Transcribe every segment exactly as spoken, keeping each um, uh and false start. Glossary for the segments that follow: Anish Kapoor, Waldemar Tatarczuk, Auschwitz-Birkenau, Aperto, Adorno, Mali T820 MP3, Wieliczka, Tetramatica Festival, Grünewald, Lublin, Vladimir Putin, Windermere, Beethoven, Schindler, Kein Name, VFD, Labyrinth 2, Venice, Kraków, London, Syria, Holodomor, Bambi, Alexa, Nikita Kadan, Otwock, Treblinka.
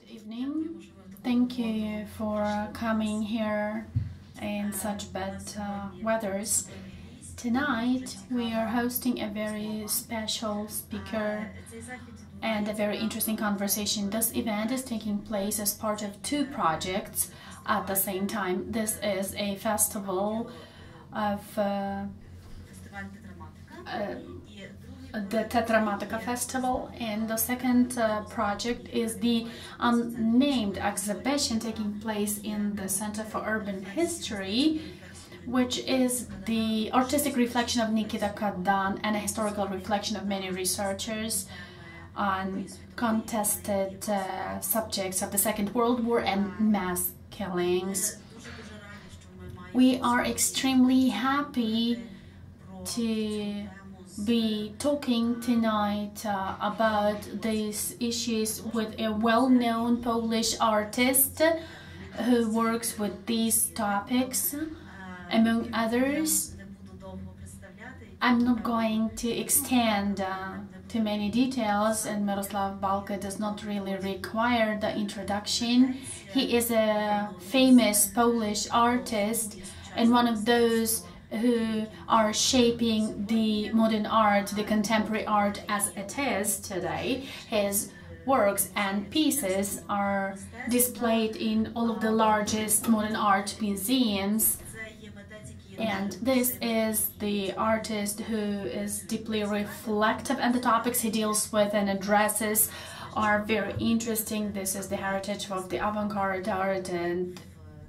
Good evening. Thank you for coming here in such bad uh, weathers. Tonight we are hosting a very special speaker and a very interesting conversation. This event is taking place as part of two projects at the same time. This is a festival of uh, uh, the Tetramatica Festival, and the second uh, project is the unnamed exhibition taking place in the Center for Urban History, which is the artistic reflection of Nikita Kadan and a historical reflection of many researchers on contested uh, subjects of the Second World War and mass killings. We are extremely happy to be talking tonight uh, about these issues with a well-known Polish artist who works with these topics, among others. I'm not going to extend uh, too many details, and Mirosław Bałka does not really require the introduction. He is a famous Polish artist and one of those who are shaping the modern art, the contemporary art as it is today. His works and pieces are displayed in all of the largest modern art museums. And this is the artist who is deeply reflective, and the topics he deals with and addresses are very interesting. This is the heritage of the avant-garde art, and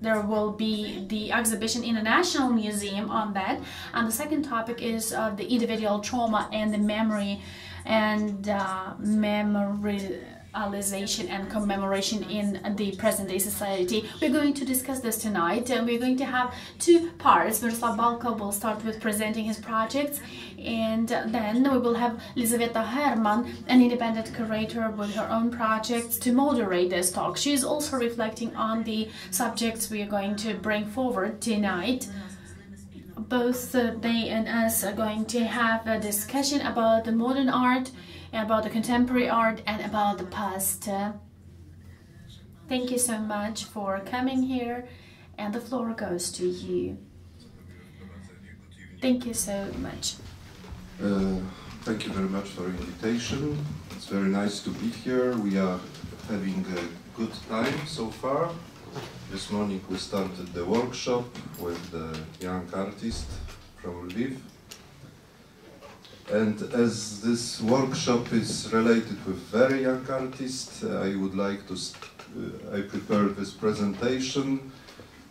there will be the exhibition in a national museum on that. And the second topic is uh, the individual trauma and the memory and uh, memorialization and commemoration in the present-day society. We're going to discuss this tonight, and we're going to have two parts. Mirosław Bałka will start with presenting his projects, and then we will have Lizaveta Hermann, an independent curator with her own projects, to moderate this talk. She is also reflecting on the subjects we are going to bring forward tonight. Both uh, they and us are going to have a discussion about the modern art, about the contemporary art, and about the past. Uh, thank you so much for coming here, and the floor goes to you. Thank you so much. Uh, thank you very much for the invitation. It's very nice to be here. We are having a good time so far. This morning we started the workshop with the young artist from Lviv. And as this workshop is related with very young artists, I would like to, uh, I prepared this presentation,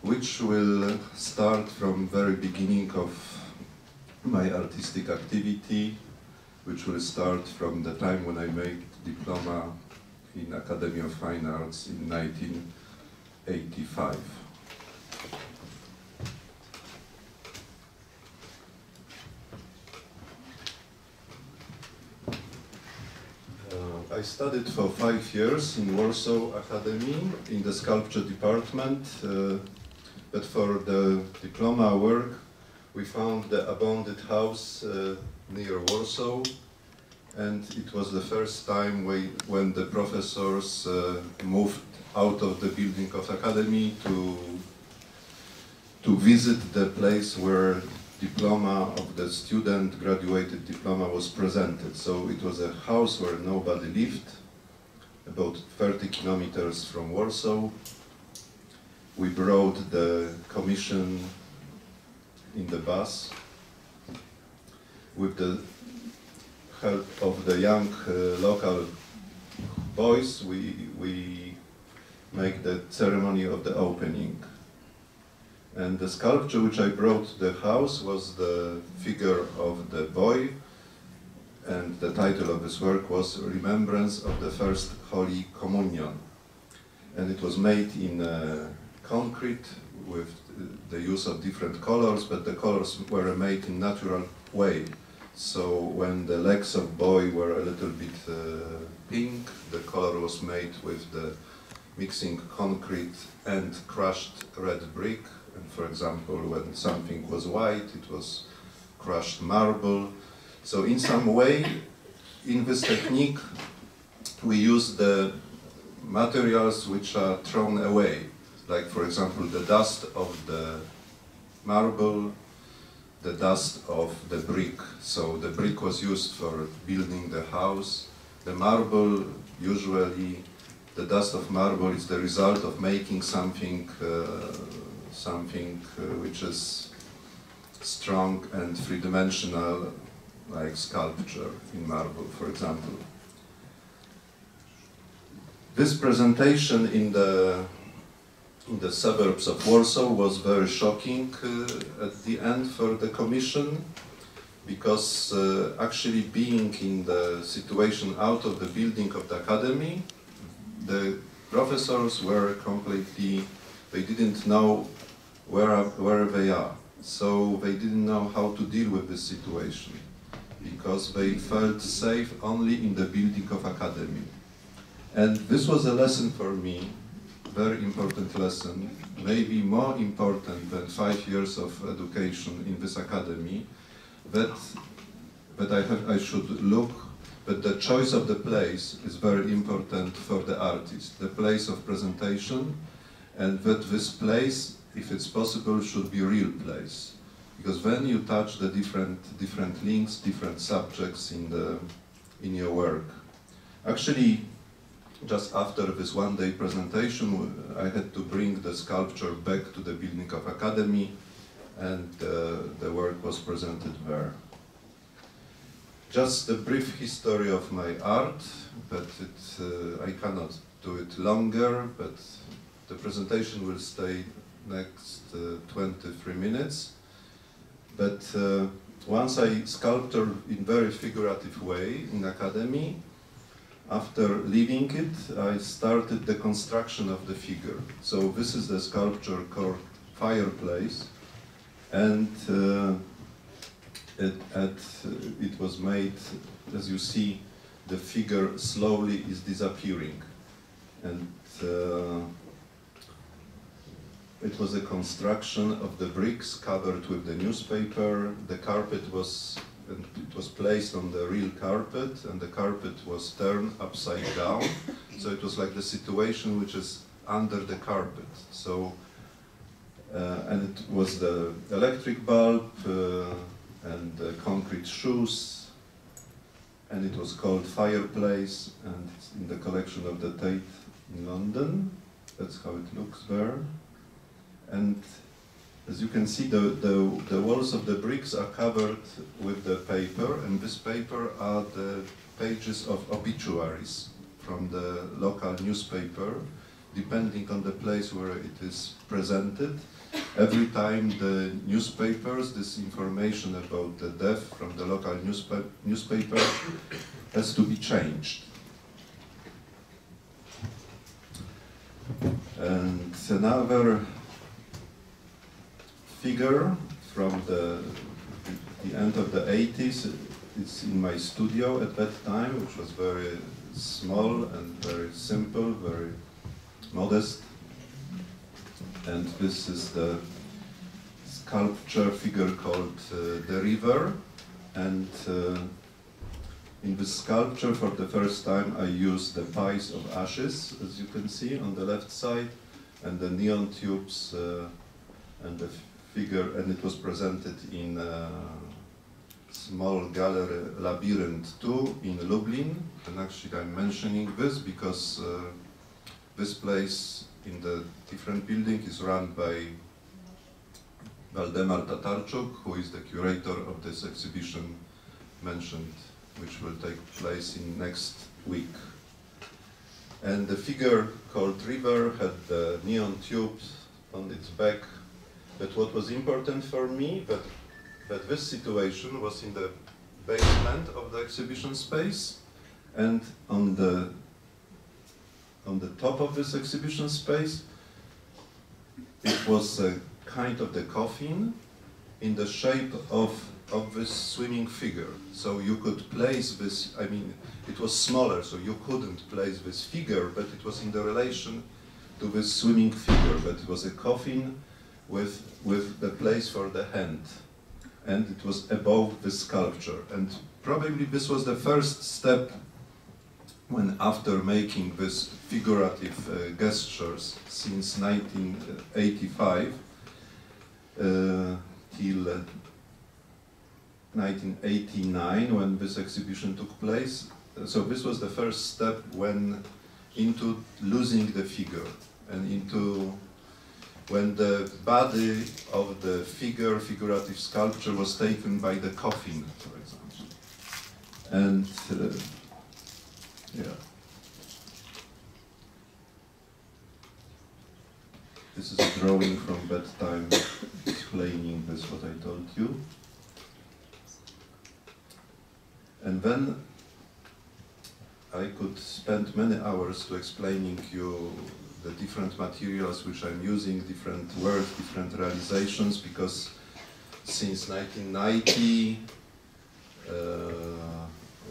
which will start from very beginning of my artistic activity, which will start from the time when I made diploma in Academy of Fine Arts in nineteen eighty-five. Uh, I studied for five years in Warsaw Academy in the Sculpture Department, uh, but for the diploma work we found the abandoned house uh, near Warsaw, and it was the first time we, when the professors uh, moved out of the building of Academy to, to visit the place where diploma of the student, graduated diploma, was presented. So it was a house where nobody lived, about thirty kilometers from Warsaw. We brought the commission in the bus with the help of the young uh, local boys. We, we make the ceremony of the opening. And the sculpture which I brought to the house was the figure of the boy, and the title of his work was Remembrance of the First Holy Communion. And it was made in uh, concrete with the use of different colors, but the colors were made in natural way. So when the legs of boy were a little bit uh, pink, the color was made with the mixing concrete and crushed red brick. And for example, when something was white, it was crushed marble. So in some way, in this technique, we use the materials which are thrown away, like for example the dust of the marble, the dust of the brick. So the brick was used for building the house. The marble, usually the dust of marble is the result of making something, uh, something uh, which is strong and three-dimensional, like sculpture in marble, for example. This presentation in the in the suburbs of Warsaw was very shocking uh, at the end for the Commission, because uh, actually being in the situation out of the building of the Academy, the professors were completely, they didn't know where, where they are. So they didn't know how to deal with this situation, because they felt safe only in the building of Academy. And this was a lesson for me, very important lesson, maybe more important than five years of education in this academy, that, that I, have, I should look, that the choice of the place is very important for the artist, the place of presentation, and that this place, if it's possible, should be a real place. Because when you touch the different, different links, different subjects in, the, in your work. Actually, just after this one-day presentation, I had to bring the sculpture back to the building of Academy, and uh, the work was presented there. Just a brief history of my art, but it, uh, I cannot do it longer, but the presentation will stay next uh, twenty-three minutes. But uh, once I sculpted in very figurative way in Academy, after leaving it, I started the construction of the figure. So this is the sculpture called Fireplace, and uh, it, at, it was made, as you see, the figure slowly is disappearing. And uh, it was a construction of the bricks covered with the newspaper. The carpet was And it was placed on the real carpet, and the carpet was turned upside down. So it was like the situation which is under the carpet. So, uh, and it was the electric bulb uh, and the concrete shoes, and it was called Fireplace, and it's in the collection of the Tate in London. That's how it looks there. And as you can see, the, the, the walls of the bricks are covered with the paper, and this paper are the pages of obituaries from the local newspaper. Depending on the place where it is presented, every time the newspapers, this information about the death from the local newspa newspaper has to be changed. And another figure from the, the end of the eighties. It's in my studio at that time, which was very small and very simple, very modest. And this is the sculpture figure called uh, The River. And uh, in this sculpture, for the first time, I used the piles of ashes, as you can see on the left side, and the neon tubes uh, and the figure, and it was presented in a small gallery, Labyrinth two in Lublin. And actually I'm mentioning this because uh, this place in the different building is run by Waldemar Tatarczuk, who is the curator of this exhibition mentioned, which will take place in next week. And the figure called River had the neon tubes on its back. But what was important for me, that, that this situation was in the basement of the exhibition space, and on the, on the top of this exhibition space, it was a kind of the coffin in the shape of, of this swimming figure. So you could place this, I mean, it was smaller, so you couldn't place this figure, but it was in the relation to this swimming figure, but it was a coffin With, with the place for the hand, and it was above the sculpture. And probably this was the first step when after making these figurative uh, gestures since nineteen eighty-five uh, till uh, nineteen eighty-nine, when this exhibition took place, so this was the first step when into losing the figure and into when the body of the figure, figurative sculpture, was taken by the coffin, for example. And uh, yeah, this is a drawing from that time explaining this what I told you. And then I could spend many hours to explaining you the different materials which I'm using, different words, different realizations, because since nineteen ninety, uh,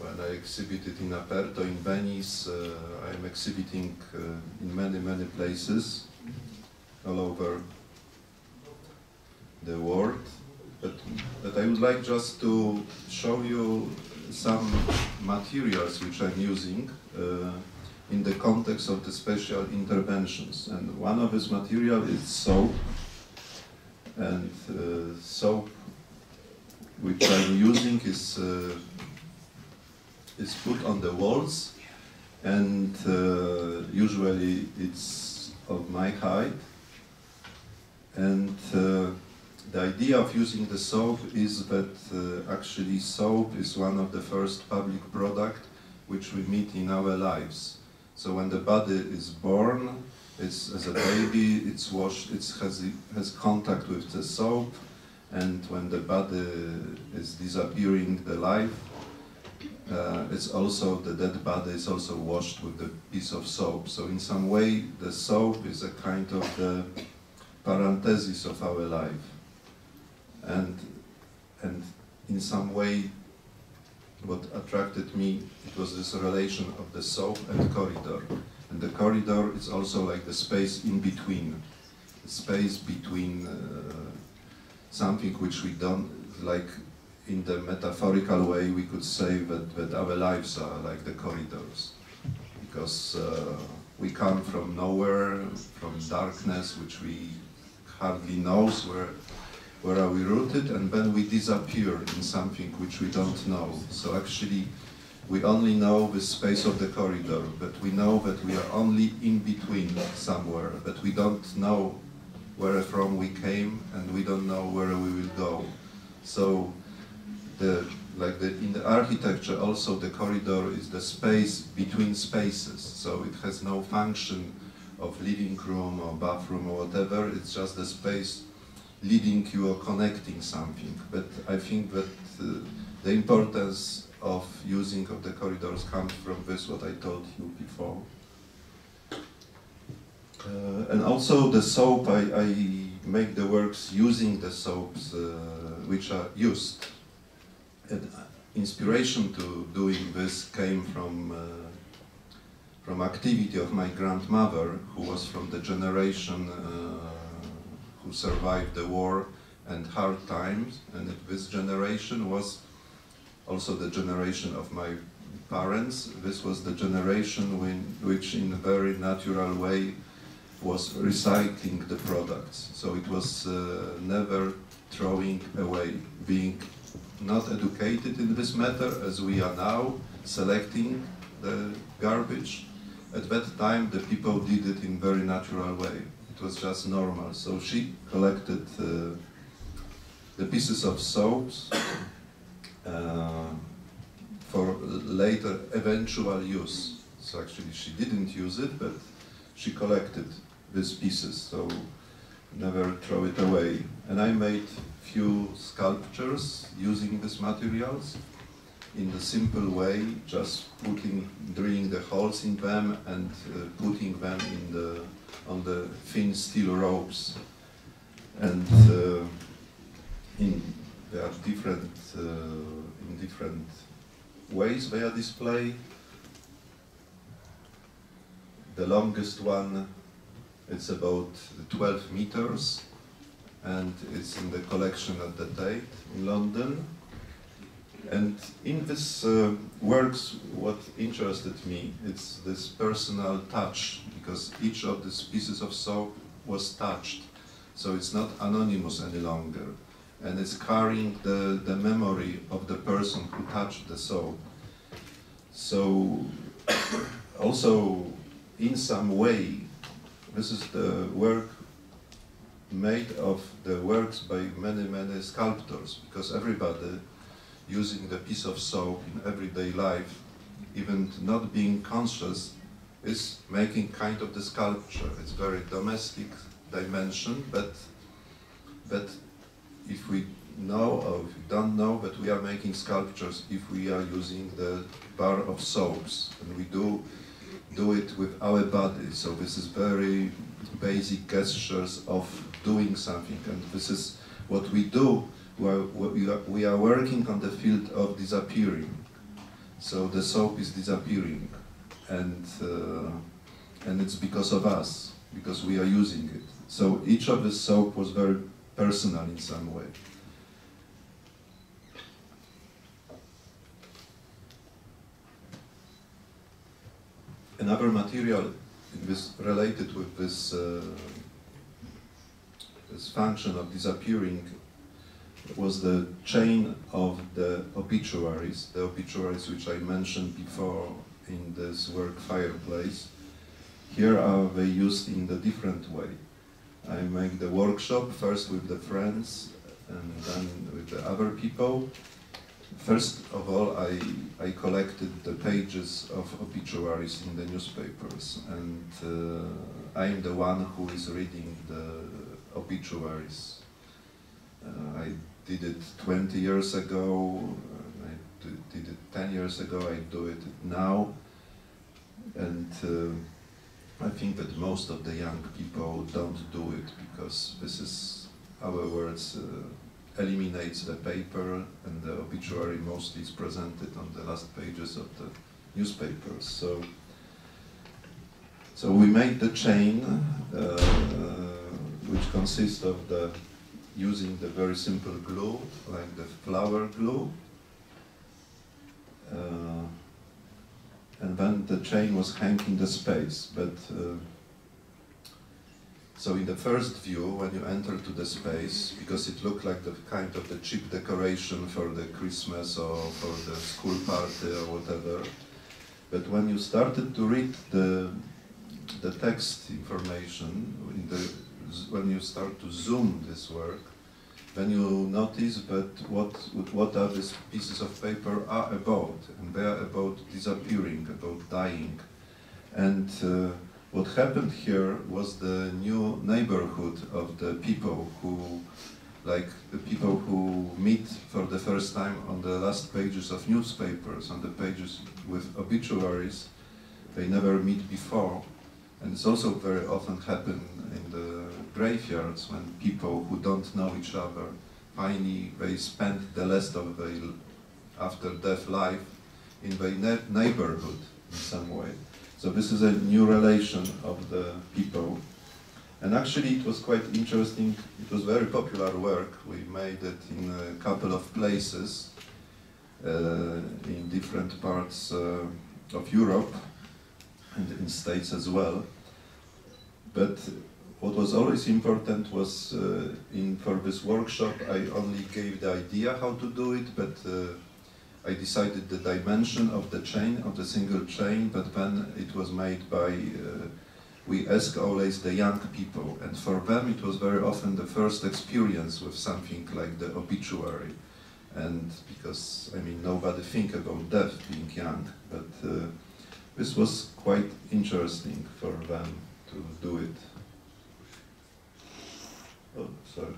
when I exhibited in Aperto, in Venice, uh, I'm exhibiting uh, in many, many places all over the world. But, but I would like just to show you some materials which I'm using uh, in the context of the special interventions. And one of this material is soap, and uh, soap which I'm using is uh, is put on the walls, and uh, usually it's of my height. And uh, the idea of using the soap is that uh, actually soap is one of the first public products which we meet in our lives. So when the body is born, it's, as a baby, it's washed, it has, has contact with the soap, and when the body is disappearing, the life, uh, it's also, the dead body is also washed with a piece of soap. So in some way, the soap is a kind of the parenthesis of our life. And, and in some way, what attracted me, it was this relation of the soap and corridor. And the corridor is also like the space in between, the space between uh, something which we don't, like in the metaphorical way, we could say that, that our lives are like the corridors. Because uh, we come from nowhere, from darkness, which we hardly know where. Where are we rooted, and then we disappear in something which we don't know. So actually, we only know the space of the corridor, but we know that we are only in between somewhere, but we don't know where from we came, and we don't know where we will go. So, the, like the, in the architecture also, the corridor is the space between spaces, so it has no function of living room or bathroom or whatever, it's just the space leading you or connecting something. But I think that uh, the importance of using of the corridors comes from this, what I told you before. Uh, and also the soap, I, I make the works using the soaps uh, which are used. And inspiration to doing this came from, uh, from activity of my grandmother, who was from the generation uh, who survived the war and hard times, and this generation was also the generation of my parents. This was the generation when, which in a very natural way was recycling the products. So it was uh, never throwing away, being not educated in this matter as we are now, selecting the garbage. At that time the people did it in a very natural way. Was just normal. So she collected uh, the pieces of soaps uh, for later eventual use. So actually she didn't use it, but she collected these pieces, so never throw it away. And I made few sculptures using these materials in the simple way, just putting, drilling the holes in them and uh, putting them in the on the thin steel ropes. And uh, in, they are different, uh, in different ways they are displayed. The longest one, it's about twelve meters, and it's in the collection at the Tate in London. And in this uh, works, what interested me, it's this personal touch, because each of these pieces of soap was touched. So it's not anonymous any longer. And it's carrying the, the memory of the person who touched the soap. So also, in some way, this is the work made of the works by many, many sculptors, because everybody using the piece of soap in everyday life, even not being conscious, is making kind of the sculpture. It's very domestic dimension, but, but if we know or if we don't know, but we are making sculptures if we are using the bar of soaps, and we do do it with our body. So this is very basic gestures of doing something, and this is what we do. We are, we are, we are working on the field of disappearing. So the soap is disappearing, and uh, and it's because of us, because we are using it. So each of the soap was very personal in some way. Another material this related with this, uh, this function of disappearing was the chain of the obituaries, the obituaries which I mentioned before in this work Fireplace. Here are they used in the different way. I make the workshop first with the friends and then with the other people. First of all, I, I collected the pages of obituaries in the newspapers, and uh, I'm the one who is reading the obituaries. Uh, I did it twenty years ago, I did it ten years ago, I do it now, and uh, I think that most of the young people don't do it, because this is, our words, uh, eliminates the paper, and the obituary mostly is presented on the last pages of the newspapers. So, so we made the chain, uh, which consists of the using the very simple glue, like the flower glue, uh, and then the chain was hanging in the space. But uh, so in the first view, when you enter to the space, because it looked like the kind of the cheap decoration for the Christmas or for the school party or whatever, but when you started to read the the text information, in the, when you start to zoom this work, then you notice that what what are these pieces of paper are about, and they are about disappearing, about dying, and. Uh, What happened here was the new neighborhood of the people who, like the people who meet for the first time on the last pages of newspapers, on the pages with obituaries, they never meet before. And it's also very often happened in the graveyards when people who don't know each other, finally they spend the rest of their after death life in their neighborhood in some way. So this is a new relation of the people. And actually it was quite interesting. It was very popular work. We made it in a couple of places uh, in different parts uh, of Europe and in States as well. But what was always important was uh, in for this workshop, I only gave the idea how to do it, but uh, I decided the dimension of the chain, of the single chain, but then it was made by, uh, we ask always the young people, and for them it was very often the first experience with something like the obituary, and because, I mean, nobody think about death being young, but uh, this was quite interesting for them to do it. Oh, sorry.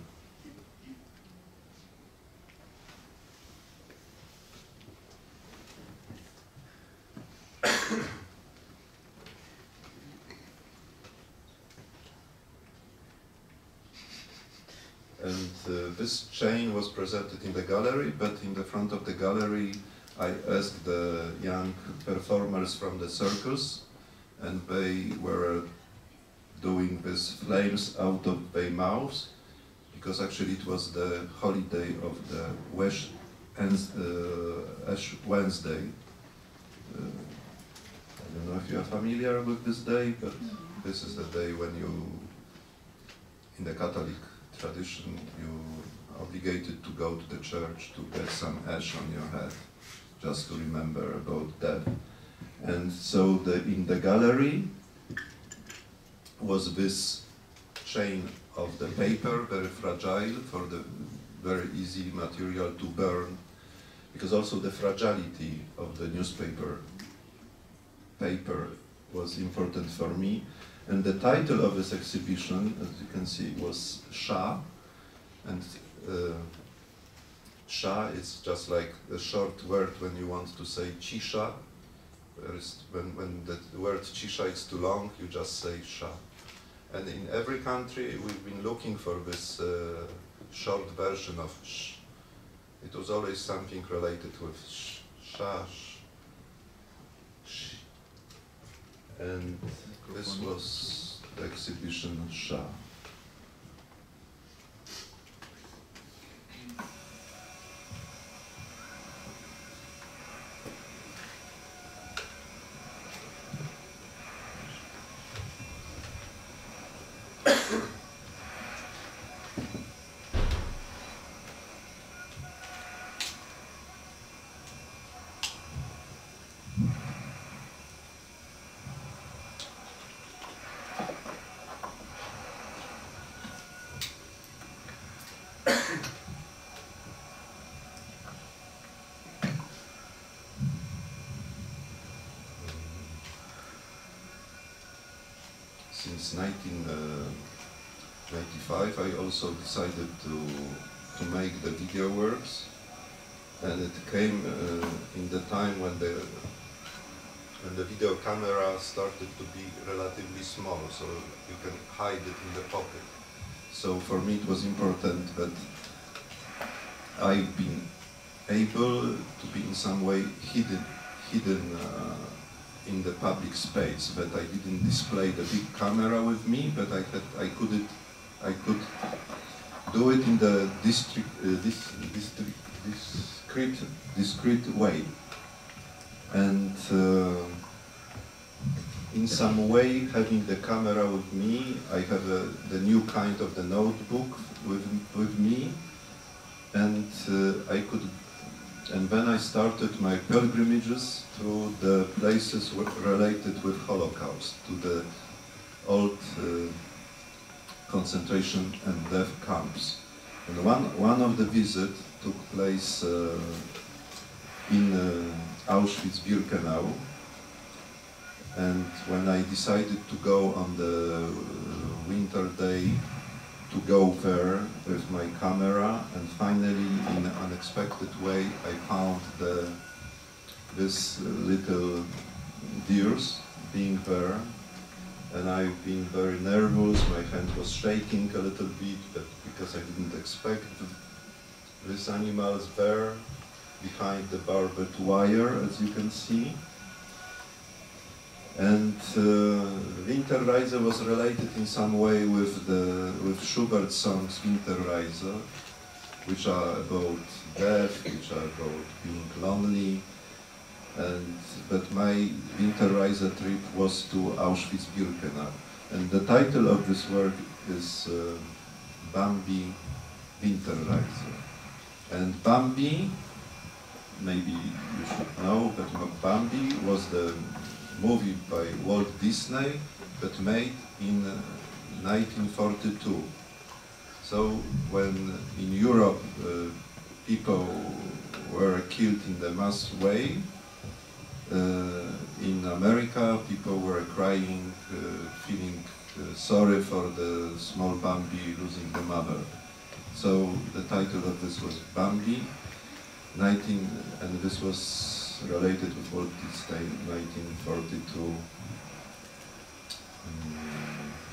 And uh, this chain was presented in the gallery, but in the front of the gallery I asked the young performers from the circus, and they were doing these flames out of their mouths, because actually it was the holiday of the West and uh, Ash Wednesday. Uh, I don't know if you are familiar with this day, but this is the day when you, in the Catholic tradition, you are obligated to go to the church to get some ash on your head, just to remember about death. And so the, in the gallery was this chain of the paper, very fragile, for the very easy material to burn, because also the fragility of the newspaper paper was important for me. And the title of this exhibition, as you can see, was Sha, and uh, Sha is just like a short word when you want to say Cisza. When, when the word Cisza is too long, you just say Sha. And in every country, we've been looking for this uh, short version of Sh. It was always something related with Sh, Sha, Sh. And this was the exhibition Sha. Since nineteen ninety-five, I also decided to to make the video works, and it came uh, in the time when the when the video camera started to be relatively small, so you can hide it in the pocket. So for me, it was important that I've been able to be in some way hidden hidden. Uh, in the public space, but I didn't display the big camera with me, but I had, I couldn't, I could do it in the district, uh, this, district, discrete, discrete way, and uh, in some way, having the camera with me, I have a, the new kind of the notebook with with me, and uh, I could. And then I started my pilgrimages to the places related with Holocaust, to the old uh, concentration and death camps. And one, one of the visits took place uh, in uh, Auschwitz-Birkenau. And when I decided to go on the uh, winter day, to go there with my camera, and finally, in an unexpected way, I found the, this little deers being there, and I've been very nervous. My hand was shaking a little bit, but because I didn't expect these animals there behind the barbed wire, as you can see. And uh, Winterreise was related in some way with the with Schubert's songs Winterreise, which are about death, which are about being lonely. And but my Winterreise trip was to Auschwitz-Birkenau, and the title of this work is uh, Bambi Winterreise. And Bambi, maybe you should know, but Bambi was the movie by Walt Disney, but made in uh, nineteen forty-two. So when in Europe uh, people were killed in the mass way, uh, in America people were crying, uh, feeling uh, sorry for the small Bambi losing the mother. So the title of this was Bambi, nineteen, and this was related with Walt Disney nineteen forty-two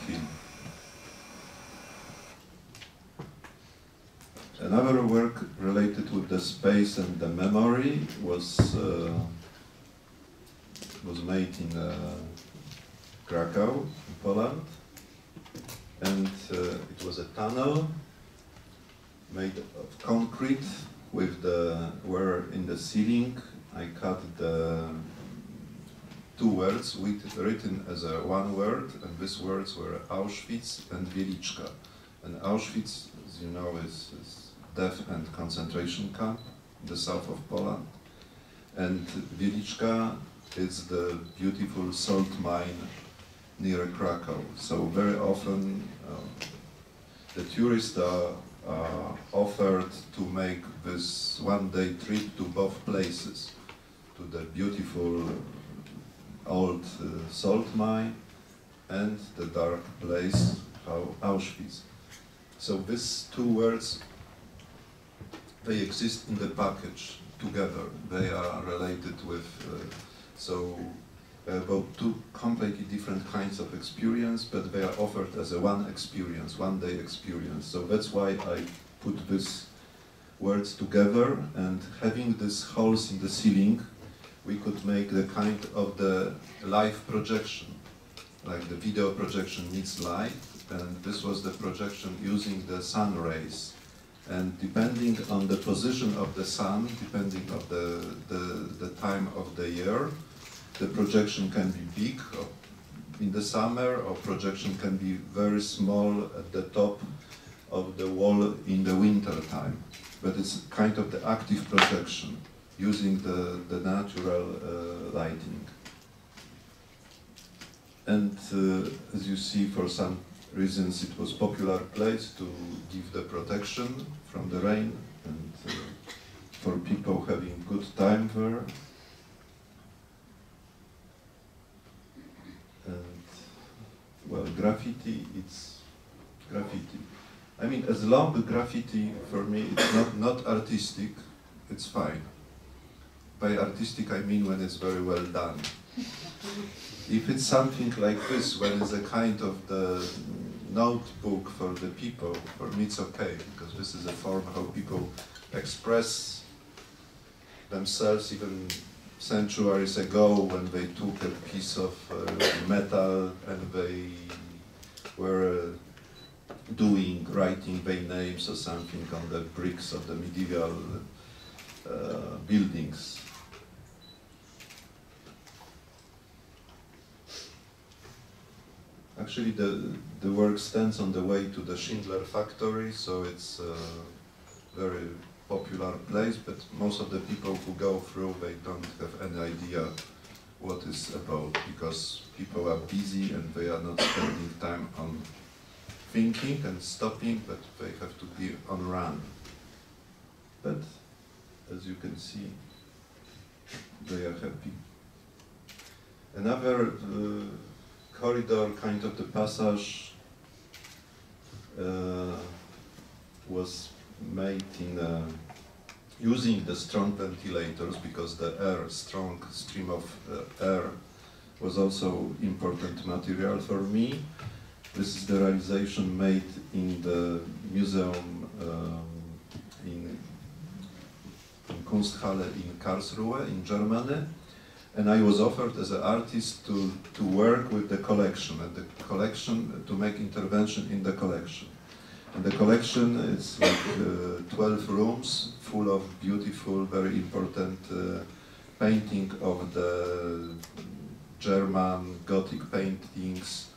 film. Another work related with the space and the memory was uh, was made in uh, Kraków, Poland, and uh, it was a tunnel made of concrete with the, where in the ceiling I cut the two words with, written as a one word, and these words were Auschwitz and Wieliczka. And Auschwitz, as you know, is, is death and concentration camp in the south of Poland. And Wieliczka is the beautiful salt mine near Krakow. So very often uh, the tourists are uh, offered to make this one-day trip to both places, to the beautiful old uh, salt mine and the dark place, Auschwitz. So these two words, they exist in the package together. They are related with, uh, so about two completely different kinds of experience, but they are offered as a one experience, one day experience. So that's why I put these words together, and having these holes in the ceiling, we could make the kind of the live projection, like the video projection needs light, and this was the projection using the sun rays. And depending on the position of the sun, depending on the, the, the time of the year, the projection can be big in the summer, or projection can be very small at the top of the wall in the winter time. But it's kind of the active projection using the, the natural uh, lighting. And uh, as you see, for some reasons it was a popular place to give the protection from the rain, and uh, for people having good time there. And, well, graffiti, it's graffiti. I mean, as long as graffiti, for me, it's not, not artistic, it's fine. By artistic, I mean when it's very well done. If it's something like this, when it's a kind of the notebook for the people, for me it's okay, because this is a form how people express themselves even centuries ago, when they took a piece of uh, metal and they were uh, doing, writing their names or something on the bricks of the medieval uh, buildings. Actually, the, the work stands on the way to the Schindler factory, so it's a very popular place, but most of the people who go through, they don't have any idea what it's about, because people are busy and they are not spending time on thinking and stopping, but they have to be on run. But, as you can see, they are happy. Another uh, corridor, kind of the passage, uh, was made in uh, using the strong ventilators, because the air, strong stream of uh, air, was also important material for me. This is the realization made in the museum um, in, in Kunsthalle in Karlsruhe in Germany. And I was offered as an artist to, to work with the collection, and the collection, to make intervention in the collection. And the collection is like uh, twelve rooms full of beautiful, very important uh, painting of the German Gothic paintings,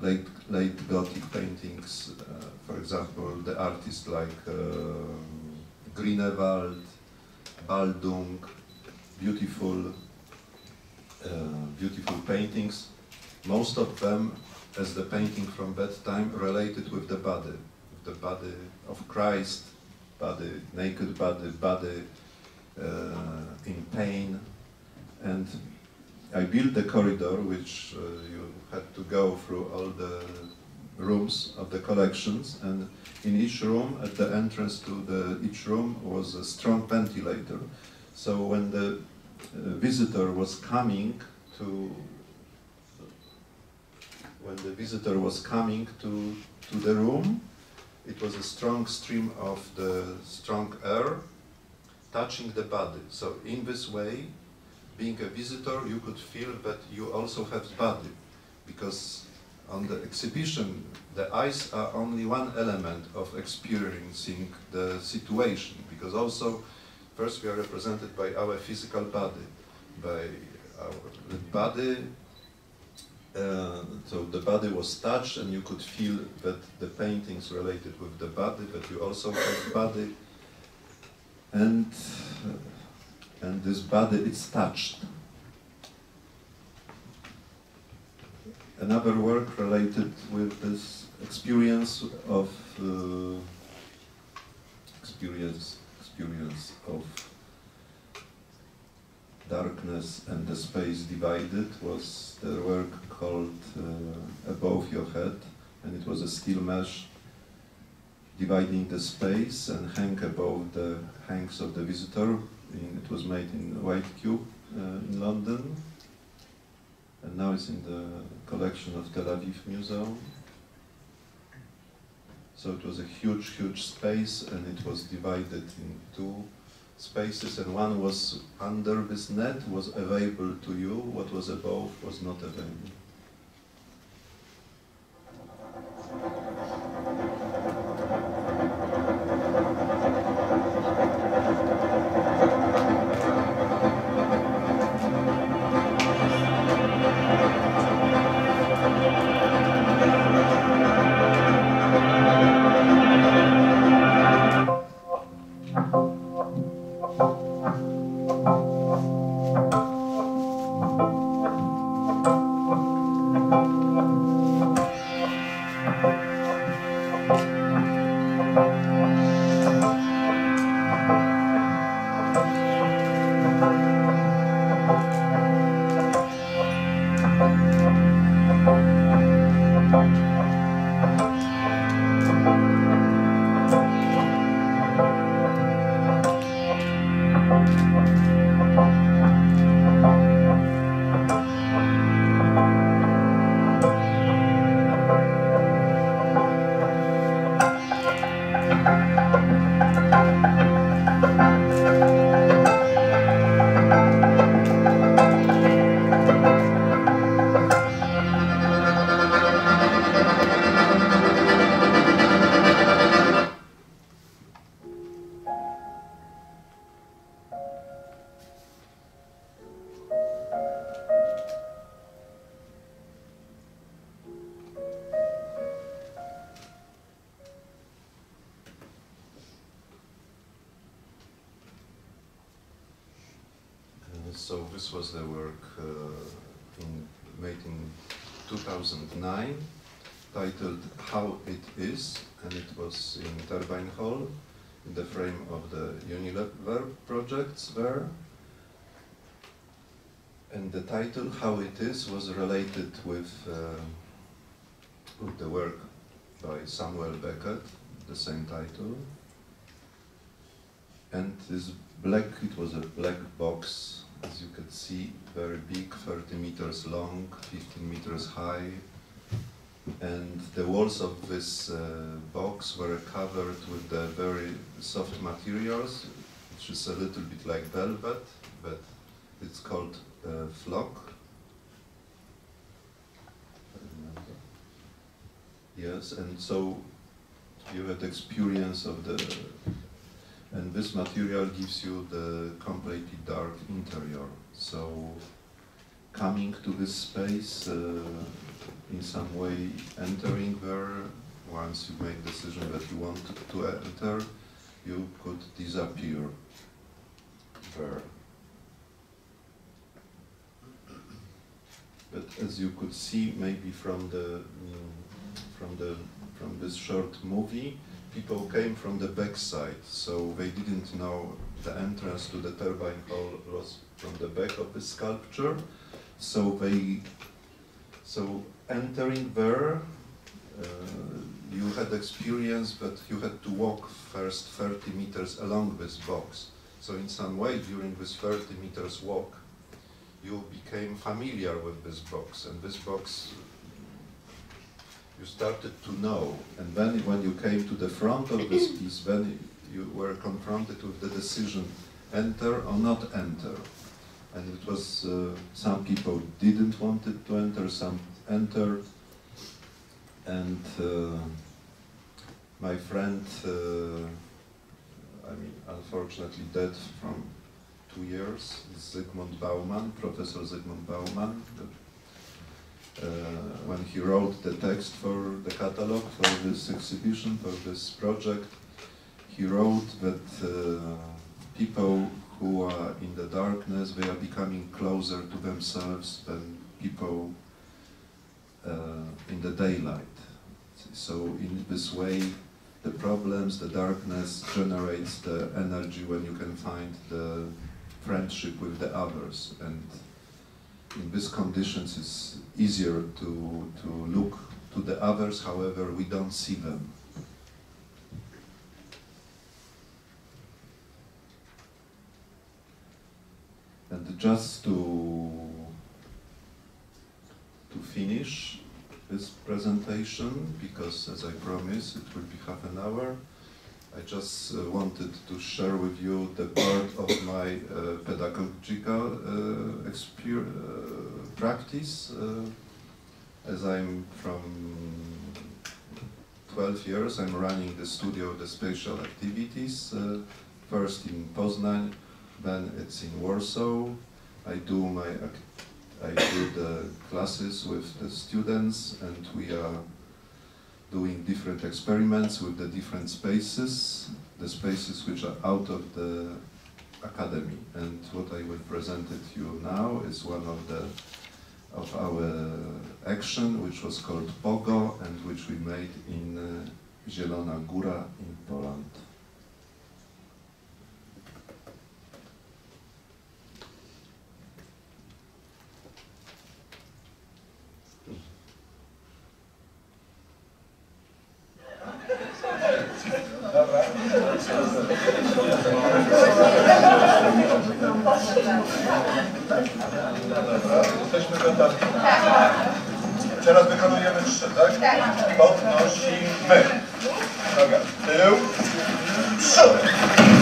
late, late Gothic paintings. Uh, for example, the artists like uh, Grünewald, Baldung, beautiful Uh, beautiful paintings, most of them, as the painting from that time, related with the body, the body of Christ, body, naked body, body uh, in pain. And I built the corridor, which uh, you had to go through all the rooms of the collections, and in each room, at the entrance to the, each room, was a strong ventilator. So when the Uh, visitor was coming to when the visitor was coming to to the room, it was a strong stream of the strong air touching the body. So in this way, being a visitor, you could feel that you also have body, because on the exhibition the eyes are only one element of experiencing the situation, because also First, we are represented by our physical body, by our body. Uh, so the body was touched, and you could feel that the paintings related with the body, but you also have body, and uh, and this body is touched. Another work related with this experience of uh, experience experience of darkness and the space divided was the work called uh, Above Your Head, and it was a steel mesh dividing the space and hang above the hands of the visitor. It was made in White Cube uh, in London. And now it's in the collection of Tel Aviv Museum. So it was a huge, huge space, and it was divided in two spaces, and one was under this net, was available to you, what was above was not available. So this was the work uh, in, made in two thousand nine, titled How It Is, and it was in Turbine Hall, in the frame of the Unilever projects there. And the title, How It Is, was related with, uh, with the work by Samuel Beckett, the same title. And this black, it was a black box. As you can see, very big, thirty meters long, fifteen meters high. And the walls of this uh, box were covered with the very soft materials, which is a little bit like velvet, but it's called uh, flock. Yes, and so you had experience of the. And this material gives you the completely dark interior. So coming to this space, uh, in some way entering there, once you make decision that you want to enter, you could disappear there. But as you could see, maybe from the from the from this short movie, people came from the backside, so they didn't know the entrance to the Turbine Hall was from the back of the sculpture. So they, so entering there, uh, you had experience that you had to walk first thirty meters along this box. So in some way, during this thirty meters walk, you became familiar with this box, and this box you started to know, and then when you came to the front of this piece, then you were confronted with the decision, enter or not enter. And it was, uh, some people didn't want it to enter, some entered. And uh, my friend, uh, I mean, unfortunately dead from two years, is Zygmunt Bauman, Professor Zygmunt Bauman. Uh, when he wrote the text for the catalog, for this exhibition, for this project, he wrote that uh, people who are in the darkness, they are becoming closer to themselves than people uh, in the daylight. So in this way, the problems, the darkness generates the energy when you can find the friendship with the others. And in these conditions, it's easier to, to look to the others, however, we don't see them. And just to, to finish this presentation, because as I promised, it will be half an hour, I just uh, wanted to share with you the part of my uh, pedagogical uh, exper uh, practice, uh, as I'm from twelve years, I'm running the studio, the spatial activities, uh, first in Poznań, then it's in Warsaw. I do my I do the classes with the students, and we are doing different experiments with the different spaces, the spaces which are out of the academy. And what I will present to you now is one of the of our action, which was called Pogo, and which we made in uh, Zielona Góra in Poland. Jesteśmy gotowi. Teraz wykonujemy trzy, tak? Podnosimy. Noga. Tył. Przód.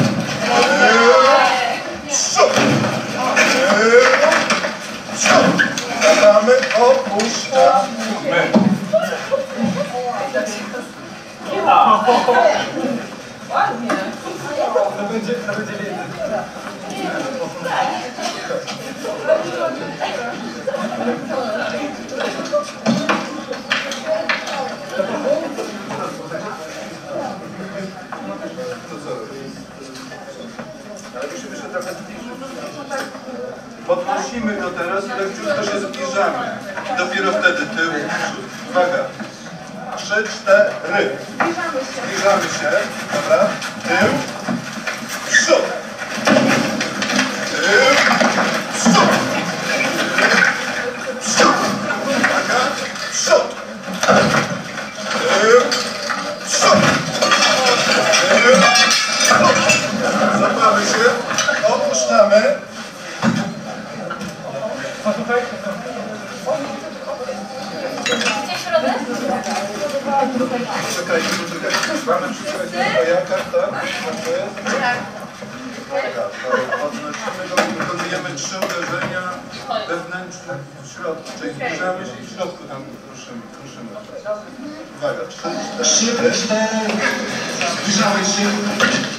Tył. Przód. Tył. Przód. Zadamy. Opuszczamy. Ładnie. To będzie, to będzie ale musimy się trochę zbliżyć. Podnosimy go teraz i tak już to się zbliżamy. I dopiero wtedy tył. Uwaga. Trzy, cztery. Zbliżamy się. Dobra. Tył. Przód. Tył. Przód. Przód. Uwaga. Przód. Tył. Przód. Tył. Zapamy się. Opuszczamy. A tutaj? Czekaj, czekaj. Mamy przyczynek do bajaka, tak? Tak. Odnosimy go i wykonujemy trzy uderzenia wewnętrzne w środku. Czyli zbliżamy się i w środku tam ruszymy. ruszymy. Uwaga, trzy, cztery. Zbliżamy się.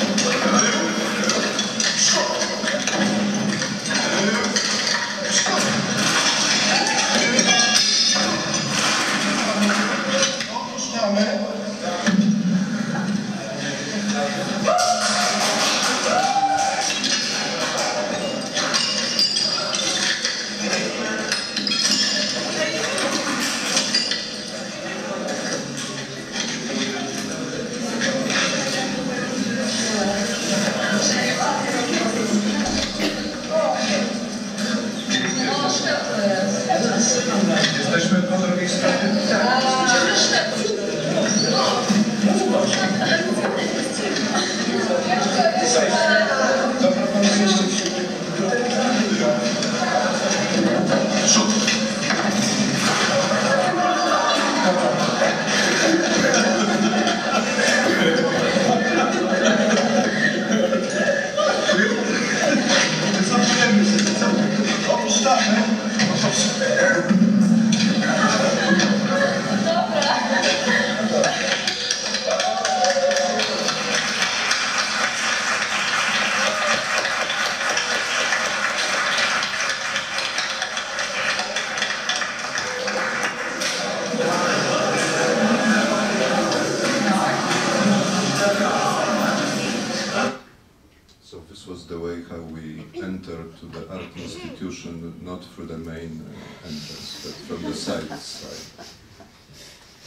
the art institution, not through the main uh, entrance, but from the side side.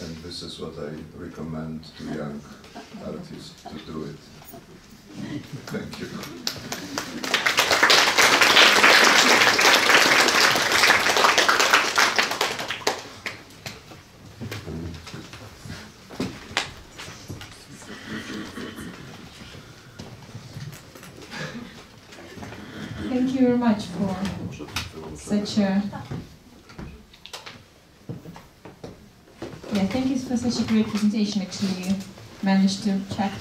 And this is what I recommend to young artists to do it. Thank you. Thank you very much for such a yeah, thank you for such a great presentation. Actually, you managed to check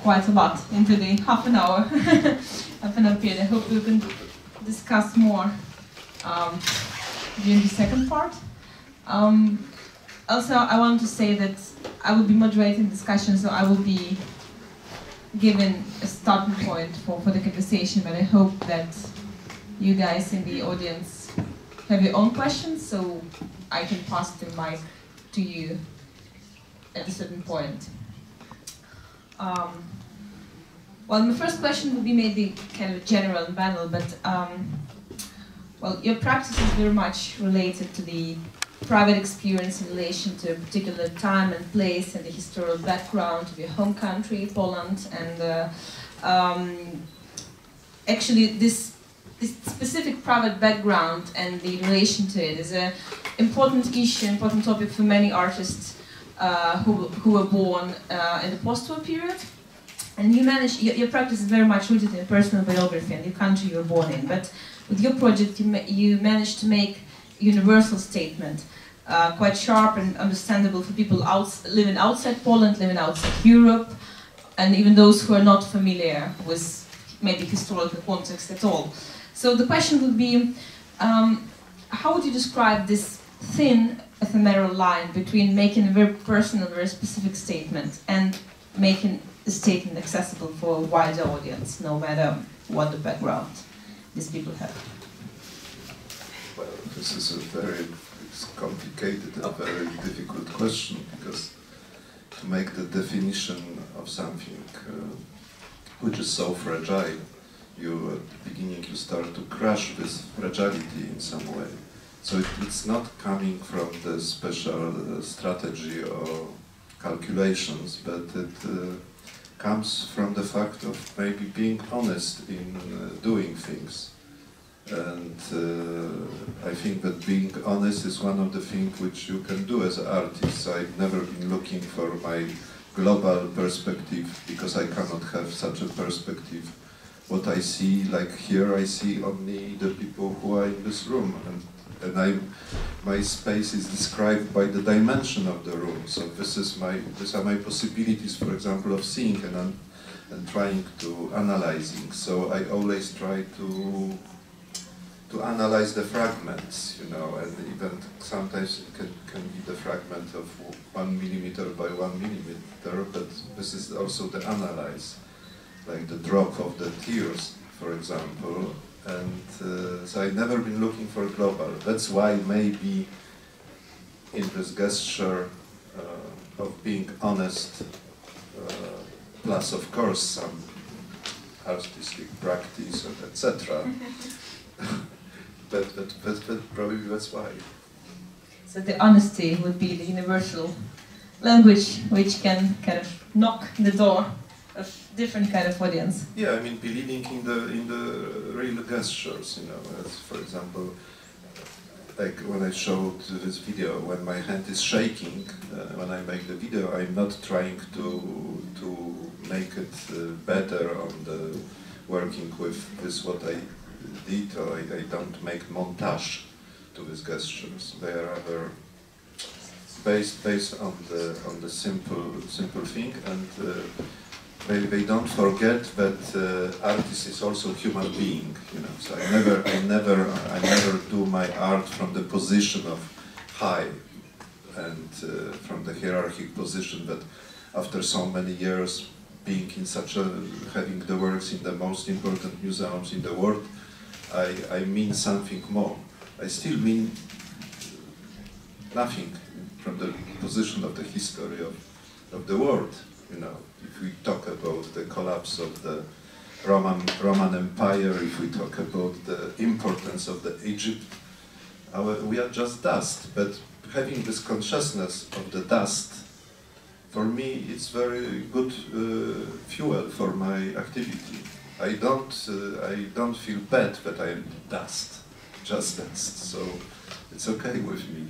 quite a lot into the half an hour, half an hour period. I hope we can discuss more um, during the second part. Um, also, I want to say that I will be moderating discussion, so I will be given a starting point for, for the conversation, but I hope that you guys in the audience have your own questions, so I can pass the mic to you at a certain point. Um, well, my first question will be maybe kind of general and banal, but um, well, your practice is very much related to the private experience in relation to a particular time and place and the historical background of your home country, Poland, and uh, um, actually this, this specific private background and the relation to it is an important issue, important topic for many artists Uh, who, who were born uh, in the post-war period, and you manage, your, your practice is very much rooted in personal biography and the country you were born in, but with your project you, ma you managed to make a universal statement, uh, quite sharp and understandable for people out living outside Poland, living outside Europe, and even those who are not familiar with maybe historical context at all. So the question would be, um, how would you describe this thin ephemeral line between making a very personal, very specific statement and making a statement accessible for a wider audience, no matter what the background these people have? Well, this is a very complicated and very difficult question, because to make the definition of something uh, which is so fragile, you at the beginning you start to crush this fragility in some way. So it, it's not coming from the special uh, strategy or calculations, but it uh, comes from the fact of maybe being honest in uh, doing things. And uh, I think that being honest is one of the things which you can do as an artist. I've never been looking for my global perspective, because I cannot have such a perspective. What I see, like here, I see only the people who are in this room. And And I'm, my space is described by the dimension of the room. So this is my, these are my possibilities, for example, of seeing and, un, and trying to analyzing. So I always try to to analyze the fragments, you know, and even sometimes it can, can be the fragment of one millimeter by one millimeter, but this is also the analyze, like the drop of the tears, for example. And uh, so I've never been looking for global. That's why maybe in this gesture uh, of being honest, uh, plus of course some artistic practice and et cetera. but, but, but, but probably that's why. So the honesty would be the universal language which can kind of knock the door of different kind of audience. Yeah, I mean, believing in the in the real gestures, you know. As for example, like when I showed this video, when my hand is shaking, uh, when I make the video, I'm not trying to to make it uh, better on the working with this what I did. Or I, I don't make montage to these gestures. They are rather based based on the on the simple simple thing and. Uh, They, they don't forget that uh, artist is also human being, you know. So I never, I never, I never do my art from the position of high and uh, from the hierarchic position. But after so many years being in such a, having the works in the most important museums in the world, I, I mean something more. I still mean nothing from the position of the history of, of the world, you know. If we talk about the collapse of the Roman, Roman Empire, if we talk about the importance of the Egypt, our, we are just dust, but having this consciousness of the dust, for me it's very good uh, fuel for my activity. I don't, uh, I don't feel bad that I am dust, just dust, so it's okay with me.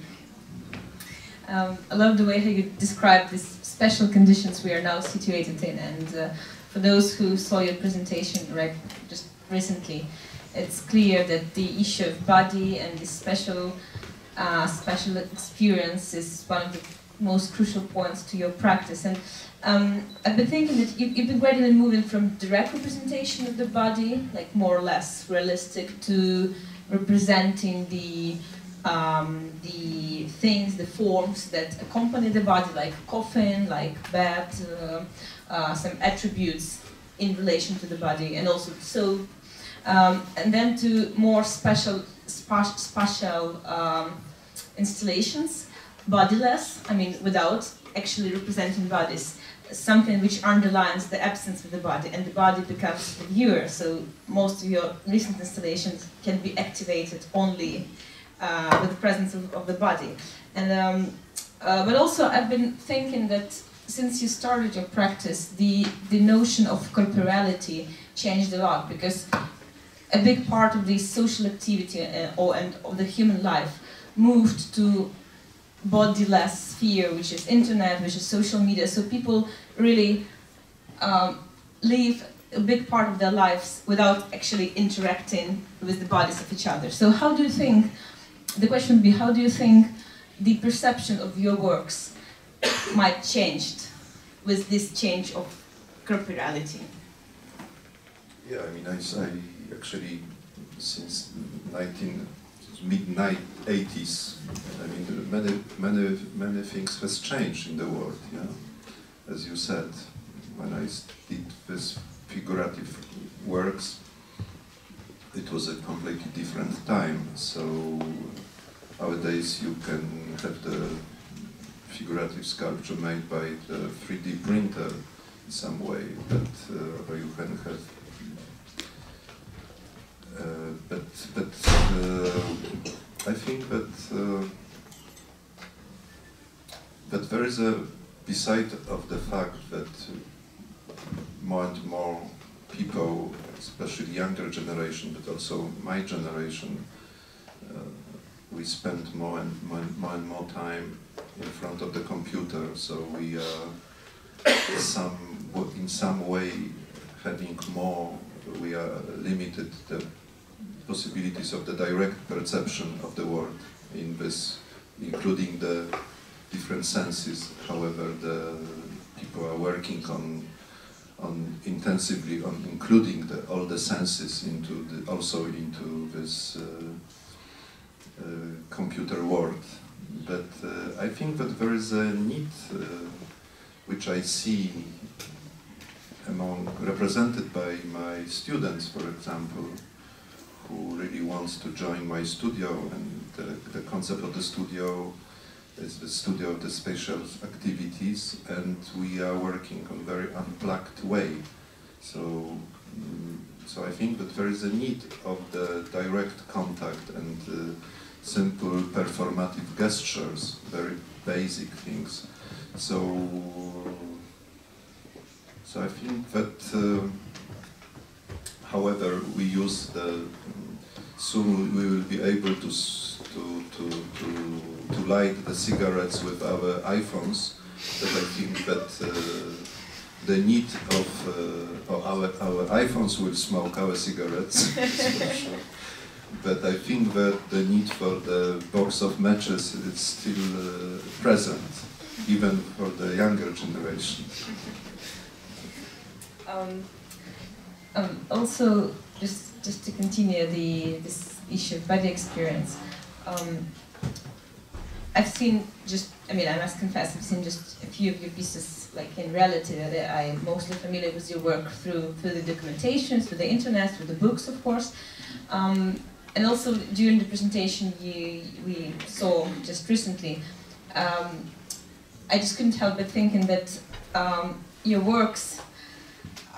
Um, I love the way how you described these special conditions we are now situated in, and uh, for those who saw your presentation right just recently, it's clear that the issue of body and this special, uh, special experience is one of the most crucial points to your practice. And um, I've been thinking that you, you've been gradually moving from direct representation of the body, like more or less realistic, to representing the Um, the things, the forms that accompany the body, like coffin, like bed, uh, uh, some attributes in relation to the body, and also so, um, and then to more special, spatial um, installations, bodiless, I mean, without actually representing bodies, something which underlines the absence of the body, and the body becomes the viewer. So most of your recent installations can be activated only Uh, with the presence of, of the body. And, um, uh, but also I've been thinking that since you started your practice, the, the notion of corporality changed a lot, because a big part of the social activity uh, or, and of the human life moved to bodiless sphere, which is internet, which is social media. So people really um, live a big part of their lives without actually interacting with the bodies of each other. So how do you think The question would be, how do you think the perception of your works might change with this change of corporality? Yeah, I mean, I, I actually, since mid nineteen eighties, I mean, many, many, many things has changed in the world, yeah? As you said, when I did this figurative works, it was a completely different time, so nowadays you can have the figurative sculpture made by the three D printer in some way, but uh, you can have, uh, but, but uh, I think that, uh, that there is a, beside of the fact that more and more people, especially younger generation, but also my generation, uh, we spend more and more, more and more time in front of the computer. So we are some, in some way having more, we are limited the possibilities of the direct perception of the world in this, including the different senses. However, the people are working on On intensively on including the, all the senses into the, also into this uh, uh, computer world, but uh, I think that there is a need, uh, which I see among represented by my students, for example, who really wants to join my studio, and the, the concept of the studio. It's the studio of the spatial activities, and we are working on a very unplugged way. So, so I think that there is a need of the direct contact and uh, simple performative gestures, very basic things. So, so I think that, uh, however, we use the. Soon we will be able to to to to. to light the cigarettes with our iPhones, but I think that uh, the need of uh, our, our iPhones will smoke our cigarettes, but I think that the need for the box of matches is still uh, present, even for the younger generation. Um, um, also, just, just to continue the, this issue of body experience, um, I've seen just, I mean, I must confess, I've seen just a few of your pieces, like in reality, that I'm mostly familiar with your work through, through the documentation, through the internet, through the books, of course. Um, and also, during the presentation you, we saw just recently, um, I just couldn't help but thinking that um, your works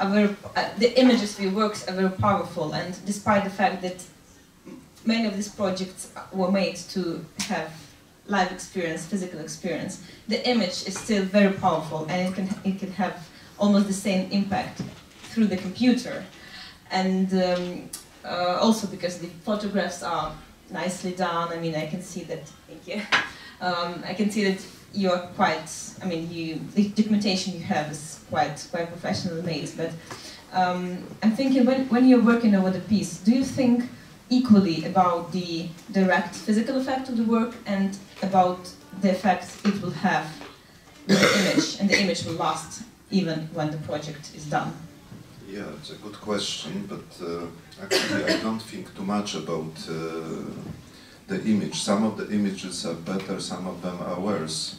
are very, uh, the imagery works are very powerful, and despite the fact that many of these projects were made to have live experience, physical experience, the image is still very powerful, and it can, it can have almost the same impact through the computer. And um, uh, also because the photographs are nicely done, I mean, I can see that, thank you, um, I can see that you're quite, I mean, you, the documentation you have is quite, quite professionally made, but um, I'm thinking when, when you're working over the piece, do you think equally about the direct physical effect of the work and about the effects it will have with the image, and the image will last even when the project is done? Yeah, it's a good question, but uh, actually I don't think too much about uh, the image. Some of the images are better, some of them are worse.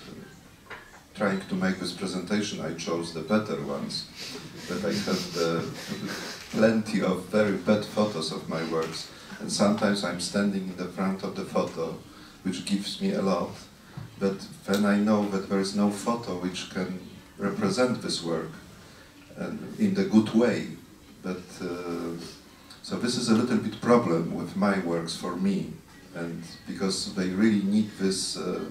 Trying to make this presentation, I chose the better ones, but I have the plenty of very bad photos of my works. And sometimes I'm standing in the front of the photo, which gives me a lot. But then I know that there is no photo which can represent this work and in the good way. But, uh, so this is a little bit problem with my works for me, and because they really need this uh,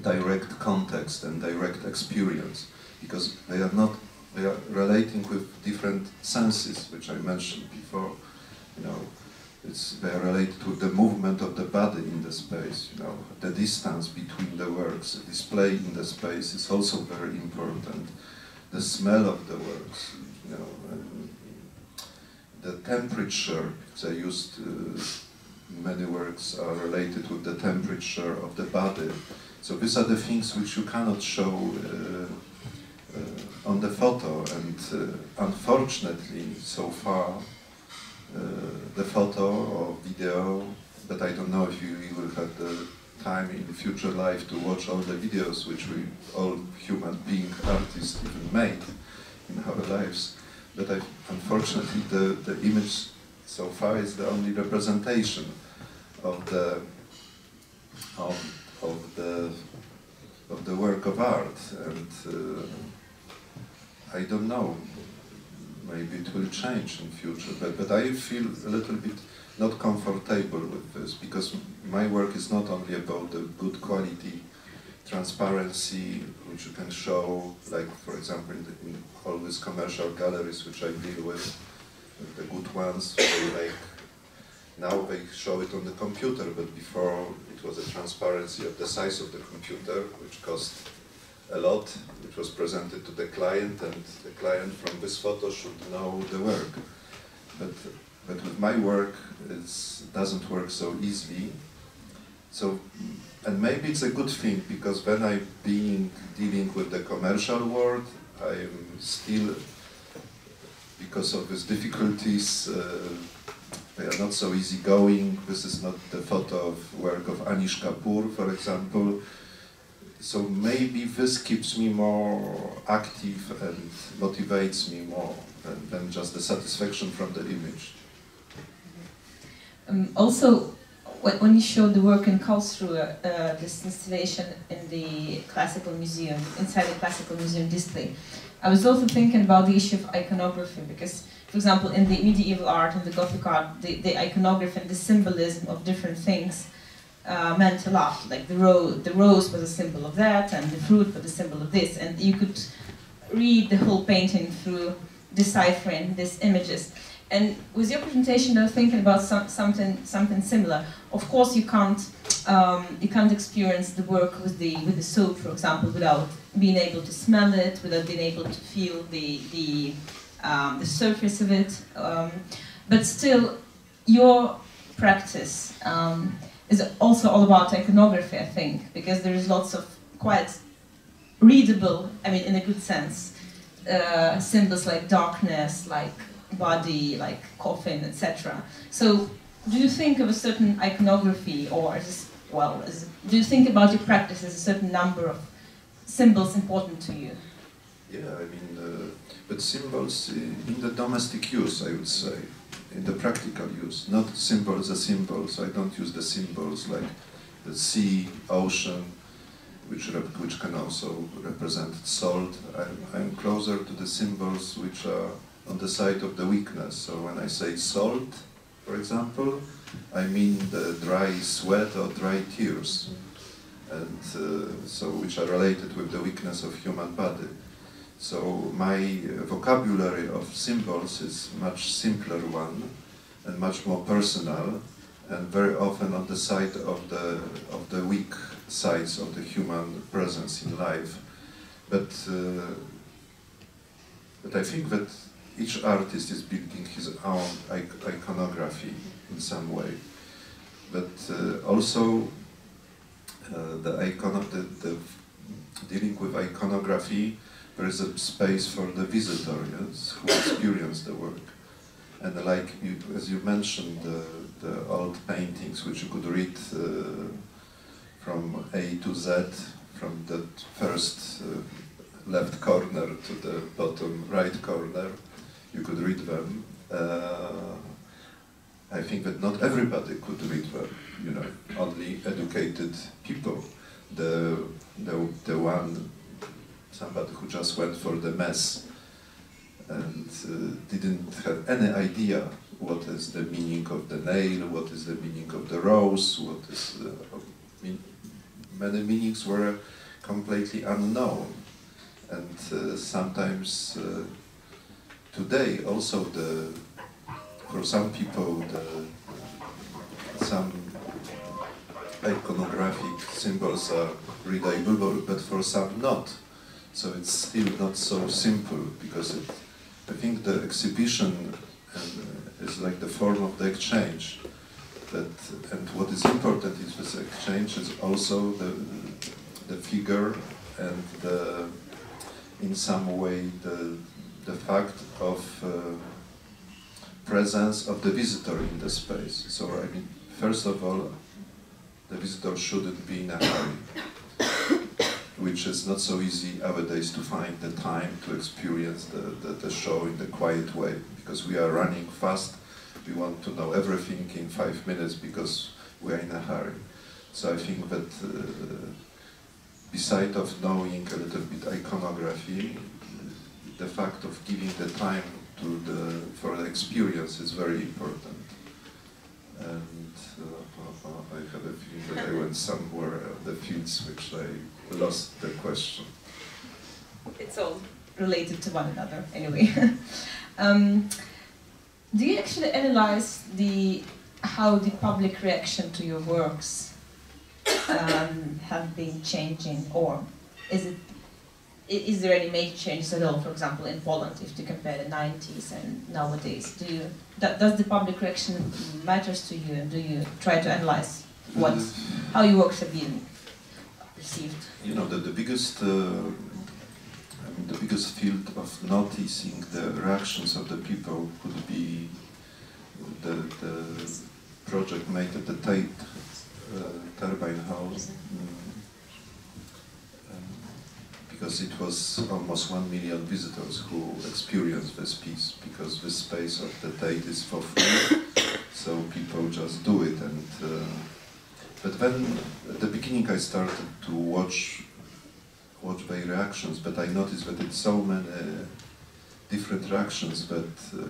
direct context and direct experience, because they are not they are relating with different senses, which I mentioned before. You know. It's, they relate to the movement of the body in the space, you know, the distance between the works, the display in the space is also very important, the smell of the works, you know, and the temperature, because I used, uh, many works are related with the temperature of the body, so these are the things which you cannot show uh, uh, on the photo, and uh, unfortunately, so far, Uh, the photo or video, but I don't know if you, you will have the time in the future life to watch all the videos which we all human being artists even made in our lives. But I, unfortunately the, the image so far is the only representation of the of, of the of the work of art, and uh, I don't know. Maybe it will change in future, but, but I feel a little bit not comfortable with this, because my work is not only about the good quality, transparency, which you can show, like for example in, the, in all these commercial galleries which I deal with, the good ones, they like, now they show it on the computer, but before it was a transparency of the size of the computer, which cost a lot, which was presented to the client, and the client from this photo should know the work. But, but with my work, it doesn't work so easily. So, and maybe it's a good thing, because when I'm being, dealing with the commercial world, I'm still, because of these difficulties, uh, they are not so easygoing. This is not the photo of work of Anish Kapoor, for example. So maybe this keeps me more active and motivates me more than, than just the satisfaction from the image. Um, also, when you showed the work in Karlsruhe, uh, this installation in the classical museum, inside the classical museum display, I was also thinking about the issue of iconography, because, for example, in the medieval art and the Gothic art, the, the iconography and the symbolism of different things Uh, meant a lot. Like the, ro the rose was a symbol of that, and the fruit was a symbol of this, and you could read the whole painting through deciphering these images. And with your presentation, I was thinking about some, something something similar. Of course, you can't um, you can't experience the work with the with the soap, for example, without being able to smell it, without being able to feel the the um, the surface of it. Um, but still, your practice. Um, is also all about iconography, I think, because there is lots of quite readable, I mean, in a good sense, uh, symbols like darkness, like body, like coffin, et cetera. So, do you think of a certain iconography, or as well, as, do you think about your practice as a certain number of symbols important to you? Yeah, I mean, uh, but symbols in, in the domestic use, I would say. In the practical use, not symbols as symbols. I don't use the symbols like the sea, ocean, which, which can also represent salt. I'm, I'm closer to the symbols which are on the side of the weakness. So when I say salt, for example, I mean the dry sweat or dry tears, and uh, so which are related with the weakness of human body. So my vocabulary of symbols is much simpler one, and much more personal, and very often on the side of the of the weak sides of the human presence in life. But uh, but I think that each artist is building his own iconography in some way. But uh, also uh, the icon of the, the dealing with iconography, there is a space for the visitor, yes, who experience the work. And like you, as you mentioned, the, the old paintings which you could read uh, from A to Z, from the first uh, left corner to the bottom right corner, you could read them. Uh, I think that not everybody could read them, you know, only educated people. The, the, the one, somebody who just went for the mess and uh, didn't have any idea what is the meaning of the nail, what is the meaning of the rose, what is the, mean, many meanings were completely unknown. And uh, sometimes uh, today also the, for some people, the, some iconographic symbols are readable, but for some not. So it's still not so simple, because it, I think the exhibition is like the form of the exchange. That, and what is important is this exchange is also the, the figure and the, in some way the, the fact of uh, presence of the visitor in the space. So I mean, first of all, the visitor shouldn't be in a hurry, which is not so easy nowadays to find the time to experience the, the, the show in the quiet way, because we are running fast, we want to know everything in five minutes because we are in a hurry. So I think that uh, beside of knowing a little bit iconography, the fact of giving the time to the, for the experience is very important. And uh, I had a feeling that I went somewhere on the fields which I lost the question. It's all related to one another, anyway. um, do you actually analyze the how the public reaction to your works um, have been changing, or is it is there any major changes at all? For example, in Poland, if you compare the nineties and nowadays, do you that, does the public reaction matters to you, and do you try to analyze what how your works have been? You know, the, the biggest, uh, I mean, the biggest field of noticing the reactions of the people could be the, the project made at the Tate uh, turbine house, mm, because it was almost one million visitors who experienced this piece, because this space of the Tate is for free, so people just do it. And. Uh, But then, at the beginning, I started to watch, watch their reactions, but I noticed that it's so many different reactions that uh,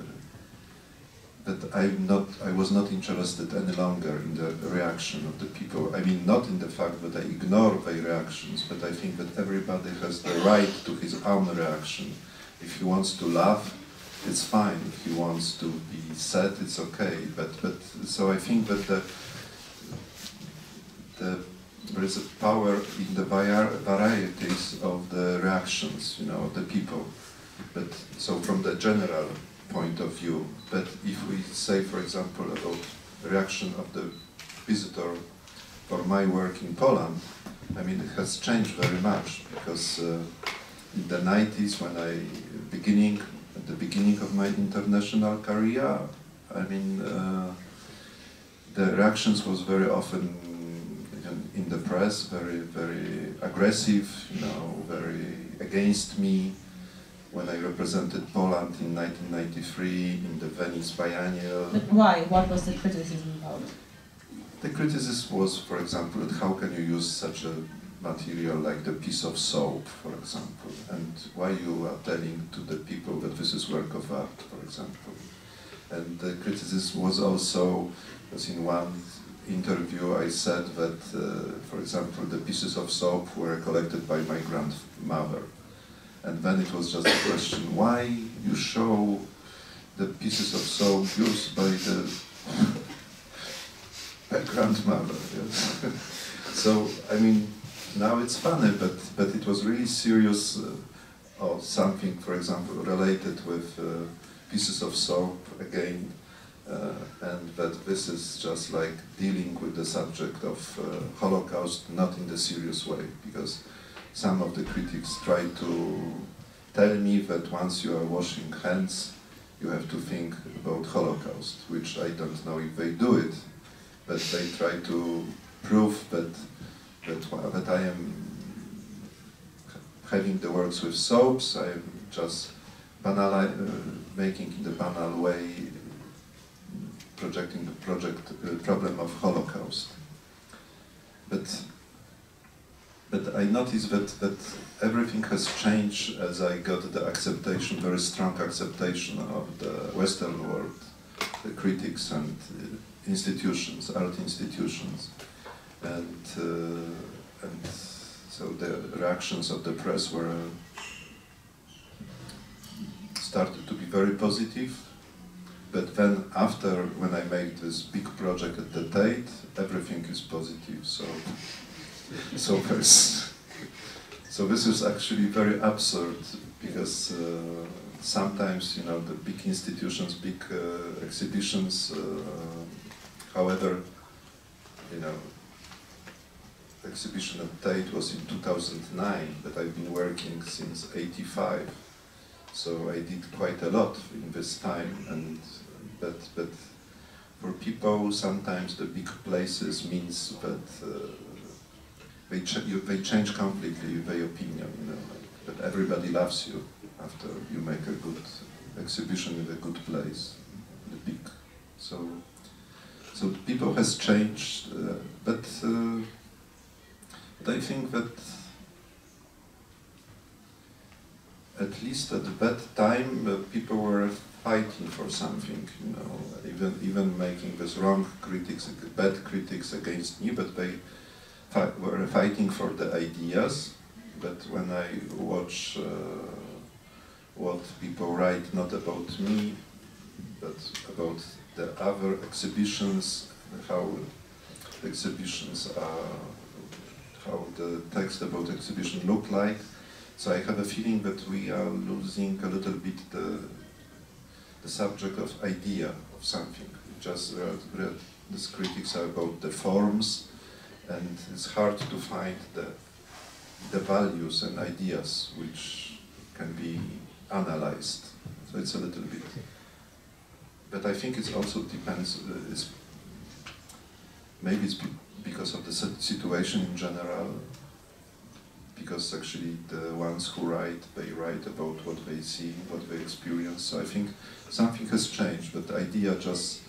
that I'm not, I was not interested any longer in the reaction of the people. I mean, not in the fact that I ignore their reactions, but I think that everybody has the right to his own reaction. If he wants to laugh, it's fine. If he wants to be sad, it's okay. But but so I think that the The, there is a power in the varieties of the reactions, you know, of the people. But so from the general point of view, but if we say, for example, about reaction of the visitor for my work in Poland, I mean, it has changed very much, because uh, in the nineties, when I beginning at the beginning of my international career, I mean, uh, the reactions was very often in the press, very, very aggressive, you know, very against me. When I represented Poland in nineteen ninety-three in the Venice Biennial. But why? What was the criticism about? The criticism was, for example, that how can you use such a material like the piece of soap, for example, and why you are telling to the people that this is work of art, for example. And the criticism was also, as in one interview I said that, uh, for example, the pieces of soap were collected by my grandmother. And then it was just a question, why you show the pieces of soap used by the by grandmother, yes. So, I mean, now it's funny, but, but it was really serious, uh, or something, for example, related with uh, pieces of soap again, uh, and that this is just like dealing with the subject of uh, Holocaust, not in the serious way, because some of the critics try to tell me that once you are washing hands, you have to think about Holocaust, which I don't know if they do it, but they try to prove that, that, that I am having the works with soaps, I am just banal, uh, making in the banal way, projecting the project, uh, problem of Holocaust. But, but I noticed that, that everything has changed as I got the acceptation, very strong acceptation of the Western world, the critics and uh, institutions, art institutions, and, uh, and so the reactions of the press were uh, started to be very positive. But then after, when I made this big project at the Tate, everything is positive. So, so there's, so this is actually very absurd because. Uh, Sometimes, you know, the big institutions, big uh, exhibitions, uh, however, you know, exhibition at Tate was in two thousand nine, but I've been working since eighty-five, so I did quite a lot in this time, and but, but for people, sometimes the big places means that uh, they, ch they change completely their opinion, you know, that everybody loves you. After you make a good exhibition in a good place, the big. So, so people has changed, uh, but, uh, but I think that at least at that time uh, people were fighting for something, you know, even even making this wrong critics, bad critics against me, but they fight, were fighting for the ideas. But when I watch. Uh, what people write, not about me, but about the other exhibitions, how the exhibitions are, how the text about exhibition look like. So I have a feeling that we are losing a little bit the, the subject of idea of something. Just read, read these critics are about the forms, and it's hard to find the, the values and ideas which can be analyzed, so it's a little bit. But I think it also depends. Uh, it's, maybe it's be because of the situation in general. Because actually, the ones who write, they write about what they see, what they experience. So I think something has changed. But the idea just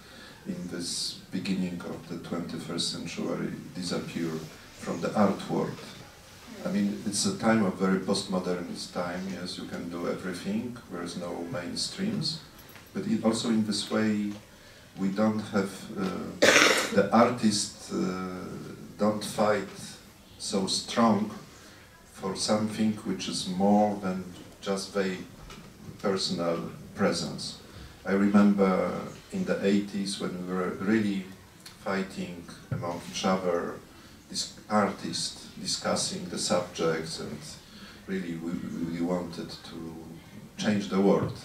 in this beginning of the twenty-first century disappeared from the art world. I mean, it's a time of very postmodernist time, yes, you can do everything, there is no mainstreams, but it also in this way we don't have, uh, the artists uh, don't fight so strong for something which is more than just their personal presence. I remember in the eighties when we were really fighting among each other, this artist, discussing the subjects, and really we, we wanted to change the world.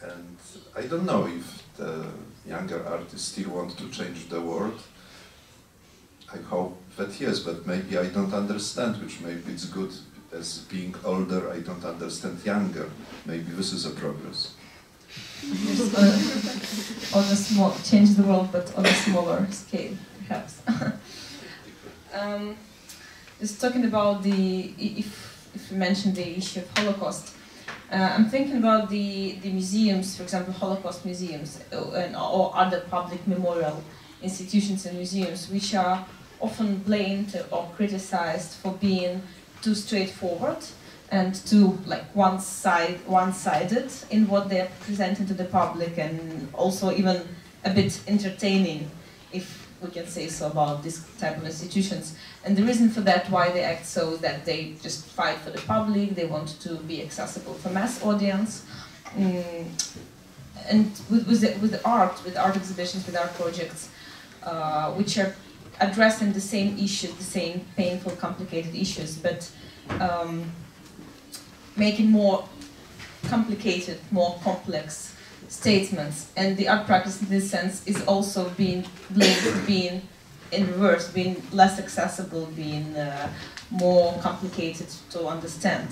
And I don't know if the younger artists still want to change the world. I hope that yes, but maybe I don't understand, which maybe it's good as being older, I don't understand younger. Maybe this is a progress. Yes, uh, on a small, change the world, but on a smaller scale, perhaps. Um, Just talking about the, if, if you mentioned the issue of Holocaust, uh, I'm thinking about the, the museums, for example, Holocaust museums and, or other public memorial institutions and museums, which are often blamed or criticized for being too straightforward and too like one side one-sided in what they're presenting to the public, and also even a bit entertaining, if we can say so, about this type of institutions. And the reason for that, why they act so, that they just fight for the public, they want to be accessible for mass audience. Mm. And with, with, the, with the art, with art exhibitions, with art projects, uh, which are addressing the same issues, the same painful, complicated issues, but um, making more complicated, more complex statements. And the art practice in this sense is also being blamed for being in reverse, being less accessible, being uh, more complicated to understand.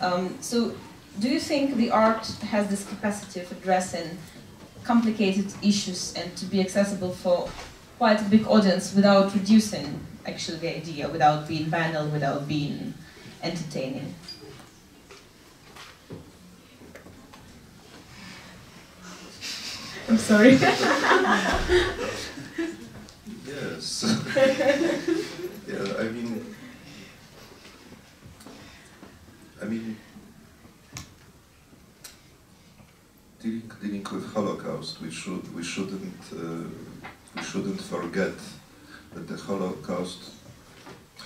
Um, so do you think the art has this capacity of addressing complicated issues and to be accessible for quite a big audience without reducing actually the idea, without being banal, without being entertaining? I'm sorry. Yes. Yeah, I mean, I mean, dealing, dealing with Holocaust, we should, we shouldn't, uh, we shouldn't forget that the Holocaust,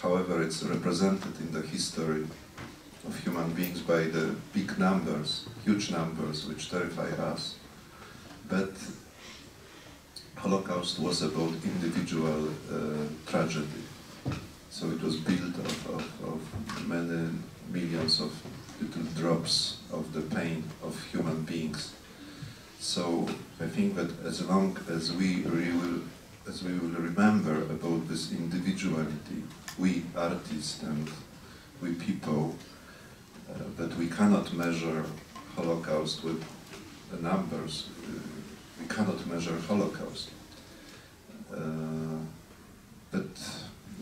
however it's represented in the history of human beings by the big numbers, huge numbers, which terrify us. But Holocaust was about individual uh, tragedy, so it was built of, of, of many millions of little drops of the pain of human beings. So I think that as long as we will, as we will remember about this individuality, we artists and we people, uh, that we cannot measure Holocaust with the numbers. We cannot measure Holocaust, uh, but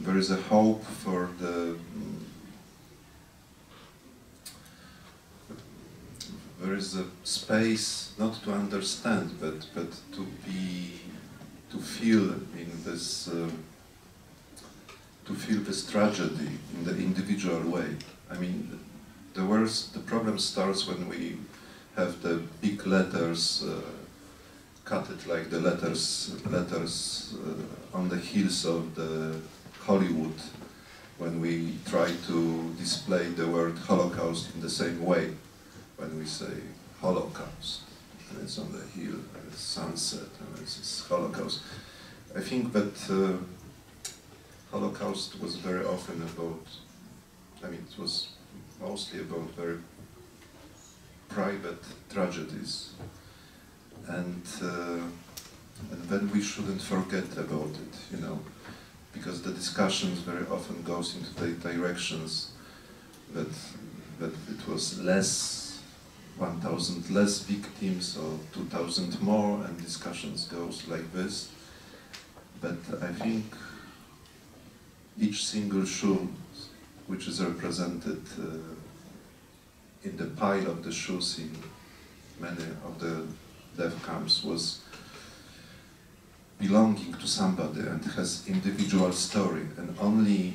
there is a hope for the. There is a space not to understand, but but to be, to feel in this, uh, to feel this tragedy in the individual way. I mean, the worst, the problem starts when we have the big letters. Uh, cut it like the letters, letters uh, on the heels of the Hollywood, when we try to display the word Holocaust in the same way. When we say Holocaust, and it's on the hill, and it's sunset, and it's Holocaust. I think that uh, Holocaust was very often about, I mean, it was mostly about very private tragedies. And, uh, and then we shouldn't forget about it, you know, because the discussions very often goes into the directions that, that it was less, one thousand less victims or two thousand more, and discussions goes like this. But I think each single shoe which is represented uh, in the pile of the shoes in many of the death camps was belonging to somebody and has individual story, and only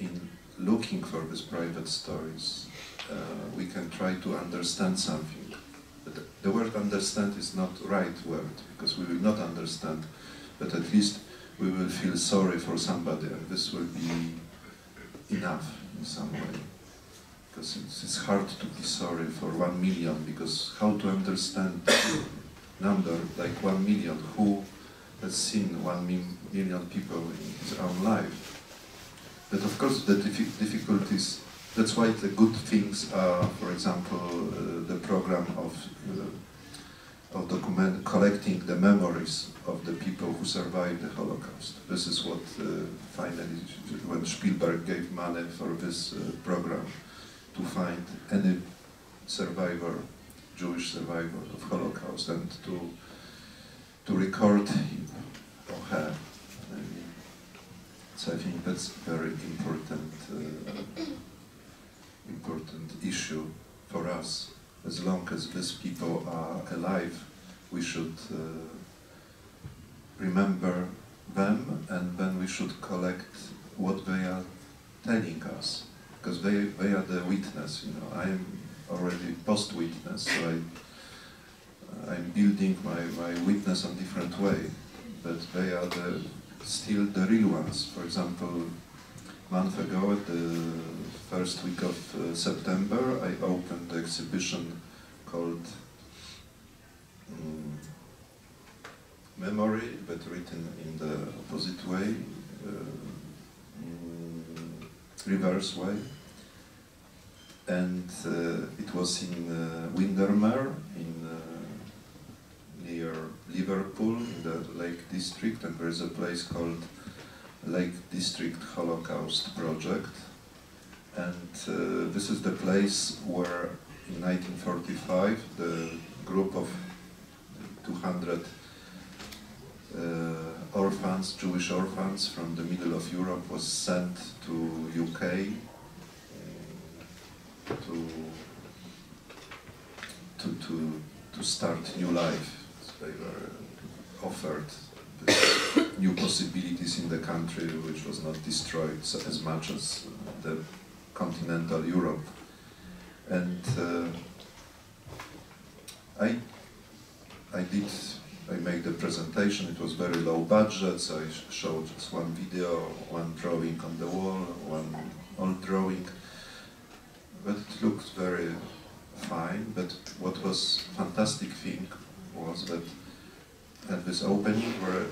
in looking for these private stories uh, we can try to understand something. But the word understand is not the right word, because we will not understand, but at least we will feel sorry for somebody, and this will be enough in some way. Because it's hard to be sorry for one million, because how to understand a number like one million, who has seen one million people in his own life. But of course the difficulties, that's why the good things are, for example, uh, the program of, uh, of document, collecting the memories of the people who survived the Holocaust. This is what uh, finally, when Spielberg gave money for this uh, program, to find any survivor, Jewish survivor of Holocaust, and to to record him or her. I mean, so I think that's very important, uh, important issue for us. As long as these people are alive, we should uh, remember them, and then we we should collect what they are telling us, because they, they are the witness, you know. I am already post-witness, so I, I'm building my, my witness in a different way, but they are the, still the real ones. For example, a month ago, at the first week of uh, September, I opened the exhibition called um, Memory, but written in the opposite way, uh, um, reverse way. And uh, it was in uh, Windermere, in, uh, near Liverpool, in the Lake District, and there is a place called Lake District Holocaust Project. And uh, this is the place where, in nineteen forty-five, the group of two hundred Uh, orphans, Jewish orphans from the middle of Europe was sent to U K to, to, to, to start new life. So they were offered new possibilities in the country which was not destroyed as much as the continental Europe. And uh, I, I did I made the presentation. It was very low budget, so I sh showed just one video, one drawing on the wall, one old drawing. But it looked very fine. But what was fantastic thing was that at this opening were uh,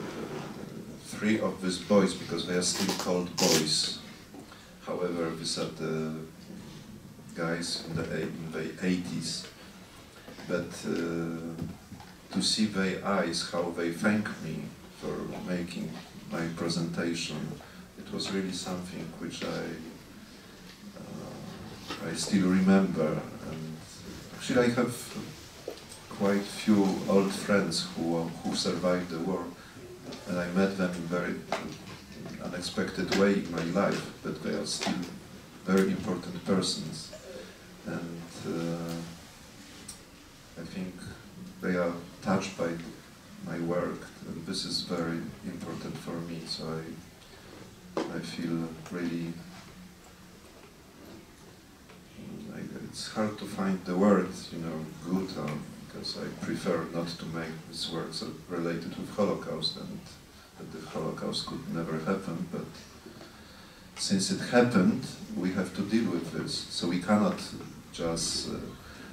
three of these boys, because they are still called boys. However, these are the guys in the, in the eighties. But uh, to see their eyes, how they thank me for making my presentation. It was really something which I uh, I still remember. And actually, I have quite few old friends who who survived the war, and I met them in very unexpected way in my life. But they are still very important persons, and uh, I think they are touched by my work, and this is very important for me, so I, I feel really, I, it's hard to find the word, you know, good, um, because I prefer not to make these works related with Holocaust, and that the Holocaust could never happen, but since it happened, we have to deal with this, so we cannot just, uh,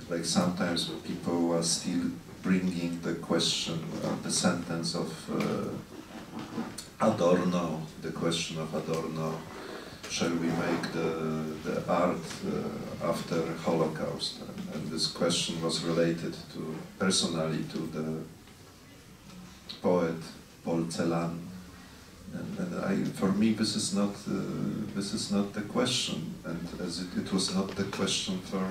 like sometimes people are still bringing the question, uh, the sentence of uh, Adorno, the question of Adorno, shall we make the, the art uh, after Holocaust? And, and this question was related to, personally, to the poet Paul Celan. And, and I, for me, this is not uh, this is not the question, and as it, it was not the question for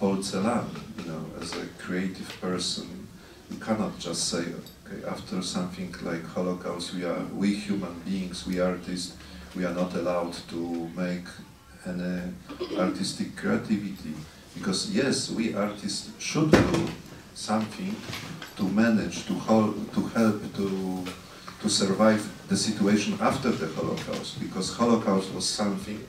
Paul Celan, you know, as a creative person, you cannot just say, okay, after something like Holocaust, we are, we human beings, we artists, we are not allowed to make any artistic creativity. Because yes, we artists should do something to manage, to, to help, to, to survive the situation after the Holocaust. Because Holocaust was something,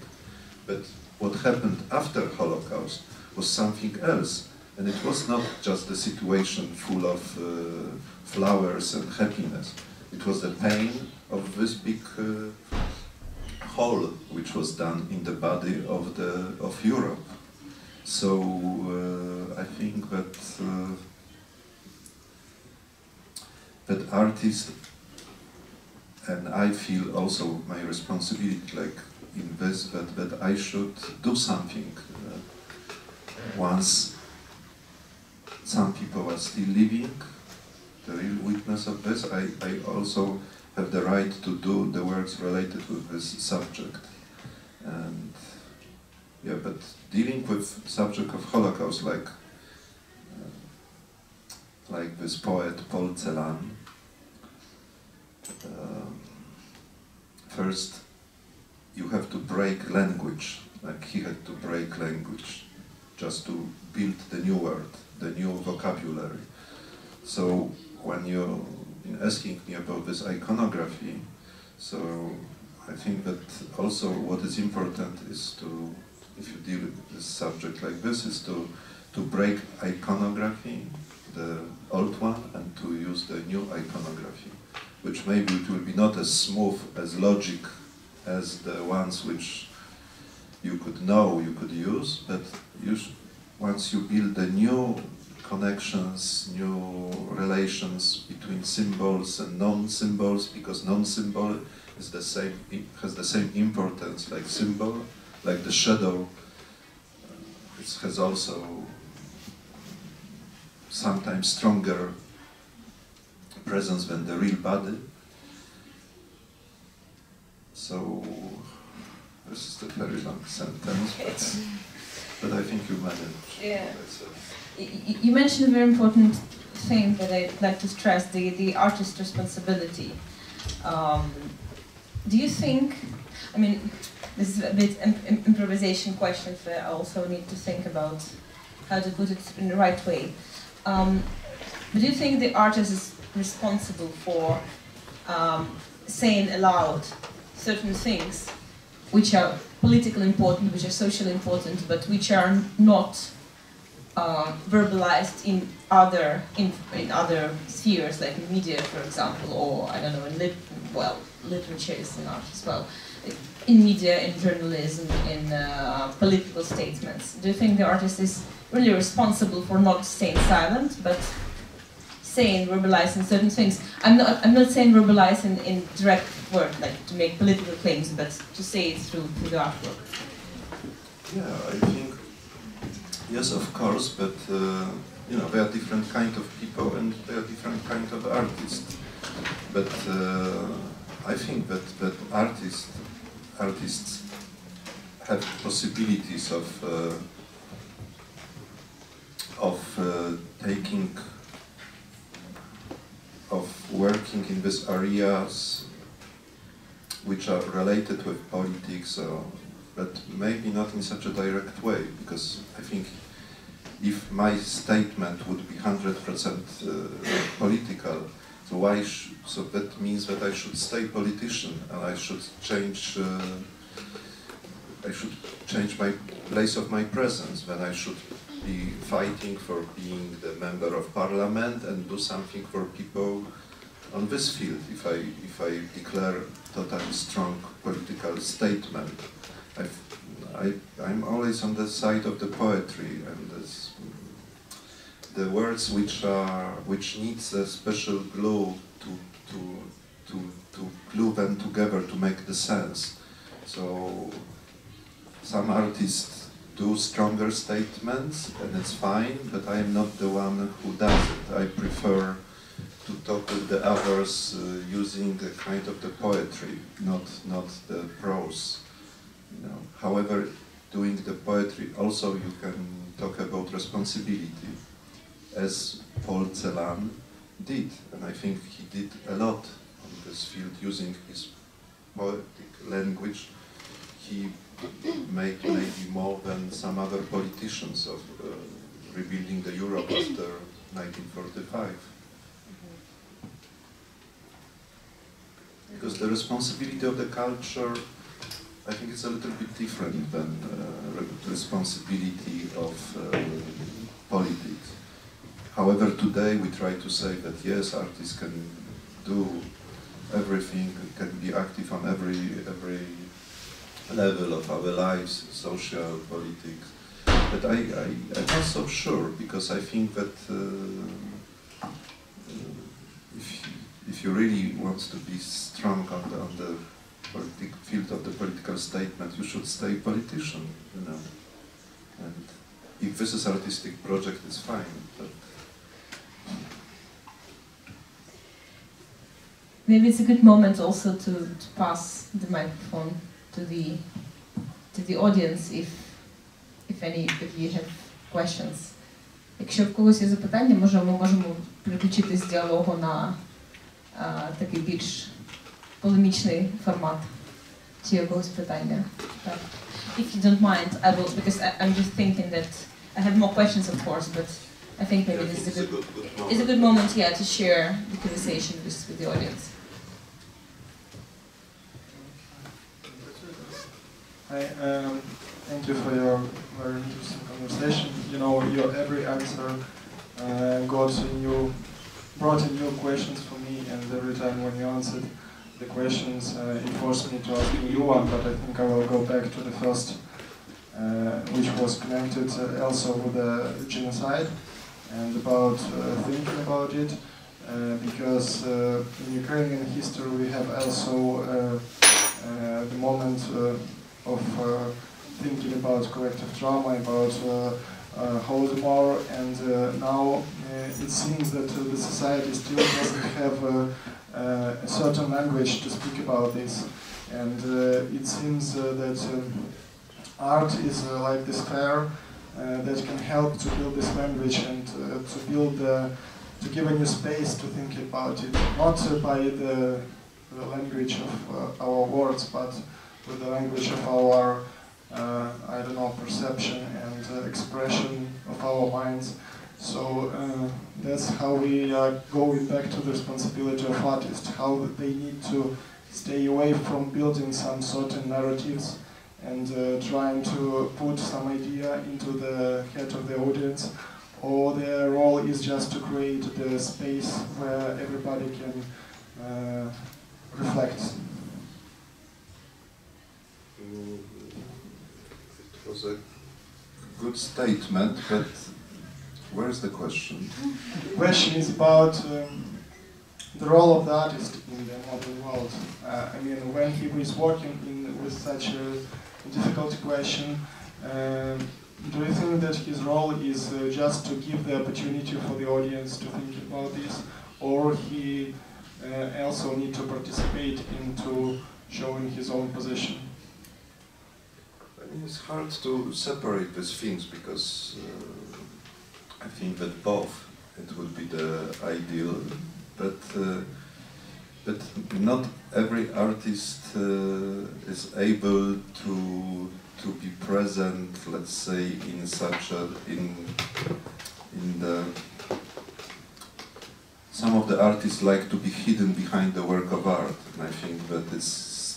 but what happened after Holocaust was something else, and it was not just a situation full of uh, flowers and happiness. It was the pain of this big uh, hole which was done in the body of the of Europe. So uh, I think that uh, that artists, and I feel also my responsibility, like in this, that that I should do something. Uh, Once some people are still living, the real witness of this, I, I also have the right to do the works related with this subject. And yeah, but dealing with subject of Holocaust, like uh, like this poet Paul Celan, um, first you have to break language, like he had to break language, just to build the new word, the new vocabulary. So when you're asking me about this iconography, So I think that also what is important is to, if you deal with a subject like this, is to, to break iconography, the old one, and to use the new iconography, which maybe it will be not as smooth, as logic, as the ones which you could know, you could use, but you sh once you build the new connections, new relations between symbols and non-symbols, because non-symbol is the same, has the same importance like symbol, like the shadow. It has also sometimes stronger presence than the real body. So this is a very long sentence, but, but I think you managed. Yeah. You mentioned a very important thing that I'd like to stress, the, the artist's responsibility. Um, do you think, I mean, this is a bit an im improvisation question, but I also need to think about how to put it in the right way. Um, but do you think the artist is responsible for um, saying aloud certain things which are politically important, which are socially important, but which are not Uh, verbalized in other in, in other spheres, like media, for example, or I don't know, in lit well, literature is in art as well, in media, in journalism, in uh, political statements. Do you think the artist is really responsible for not staying silent, but saying, verbalizing certain things? I'm not I'm not saying verbalizing in direct word, like to make political claims, but to say it through through the artwork. Yeah, I think. Yes, of course, but uh, you know, there are different kind of people and there are different kind of artists. But uh, I think that that artists artists have possibilities of uh, of uh, taking of working in these areas which are related with politics or. But maybe not in such a direct way, because I think if my statement would be one hundred percent uh, political, so why? Sh so that means that I should stay politician and I should change. Uh, I should change my place of my presence. Then I should be fighting for being the member of parliament and do something for people on this field. If I if I declare totally strong political statement. I've, I, I'm always on the side of the poetry and this, the words which are which needs a special glue to to to to glue them together to make the sense. So some artists do stronger statements and it's fine, but I am not the one who does it. I prefer to talk with the others uh, using the kind of the poetry, not not the prose. You know, however, doing the poetry also you can talk about responsibility, as Paul Celan did, and I think he did a lot on this field using his poetic language. He made maybe more than some other politicians of uh, rebuilding the Europe after nineteen forty-five. Because the responsibility of the culture. I think it's a little bit different than uh, responsibility of uh, politics. However, today we try to say that yes, artists can do everything, can be active on every every level of our lives, social, politics. But I, I, I'm not so sure, because I think that uh, if, if you really want to be strong on the, on the Politic field of the political statement, you should stay politician, you know. And if this is artistic project, it's fine. But maybe it's a good moment also to, to pass the microphone to the to the audience, if if any of you have questions. Якщо в когось є запитання, може ми можемо переключитись з діалогу на такий більш полемічний формат. Чи є якогось питання? Так. If you don't mind, I will, because I, I'm just thinking that I have more questions, of course, but I think maybe this is a good, it's a good moment, yeah, to share the conversation with, with the audience. Hi, um, thank you for your very interesting conversation. You know, your every answer uh, got a new, brought in new questions for me, and every time when you answered the questions, uh, it forced me to ask a new one, but I think I will go back to the first, uh, which was connected uh, also with the genocide, and about uh, thinking about it, uh, because uh, in Ukrainian history we have also uh, uh, the moment uh, of uh, thinking about collective trauma, about uh, uh, Holodomor, and uh, now uh, it seems that uh, the society still doesn't have uh, uh, a certain language to speak about this, and uh, it seems uh, that uh, art is uh, like this fair uh, that can help to build this language and uh, to build, uh, to give a new space to think about it, not uh, by the, the language of uh, our words, but with the language of our, uh, I don't know, perception and uh, expression of our minds. So uh, that's how we are going back to the responsibility of artists, how they need to stay away from building some certain narratives and uh, trying to put some idea into the head of the audience, or their role is just to create the space where everybody can uh, reflect. It was a good statement, but where's the question? The question is about um, the role of the artist in the modern world. Uh, I mean, when he was working in, with such a difficult question, uh, do you think that his role is uh, just to give the opportunity for the audience to think about this, or he uh, also need to participate into showing his own position? It's hard to separate these things because uh, I think that both it would be the ideal, but uh, but not every artist uh, is able to to be present, let's say, in such a in in the. Some of the artists like to be hidden behind the work of art, and I think that it's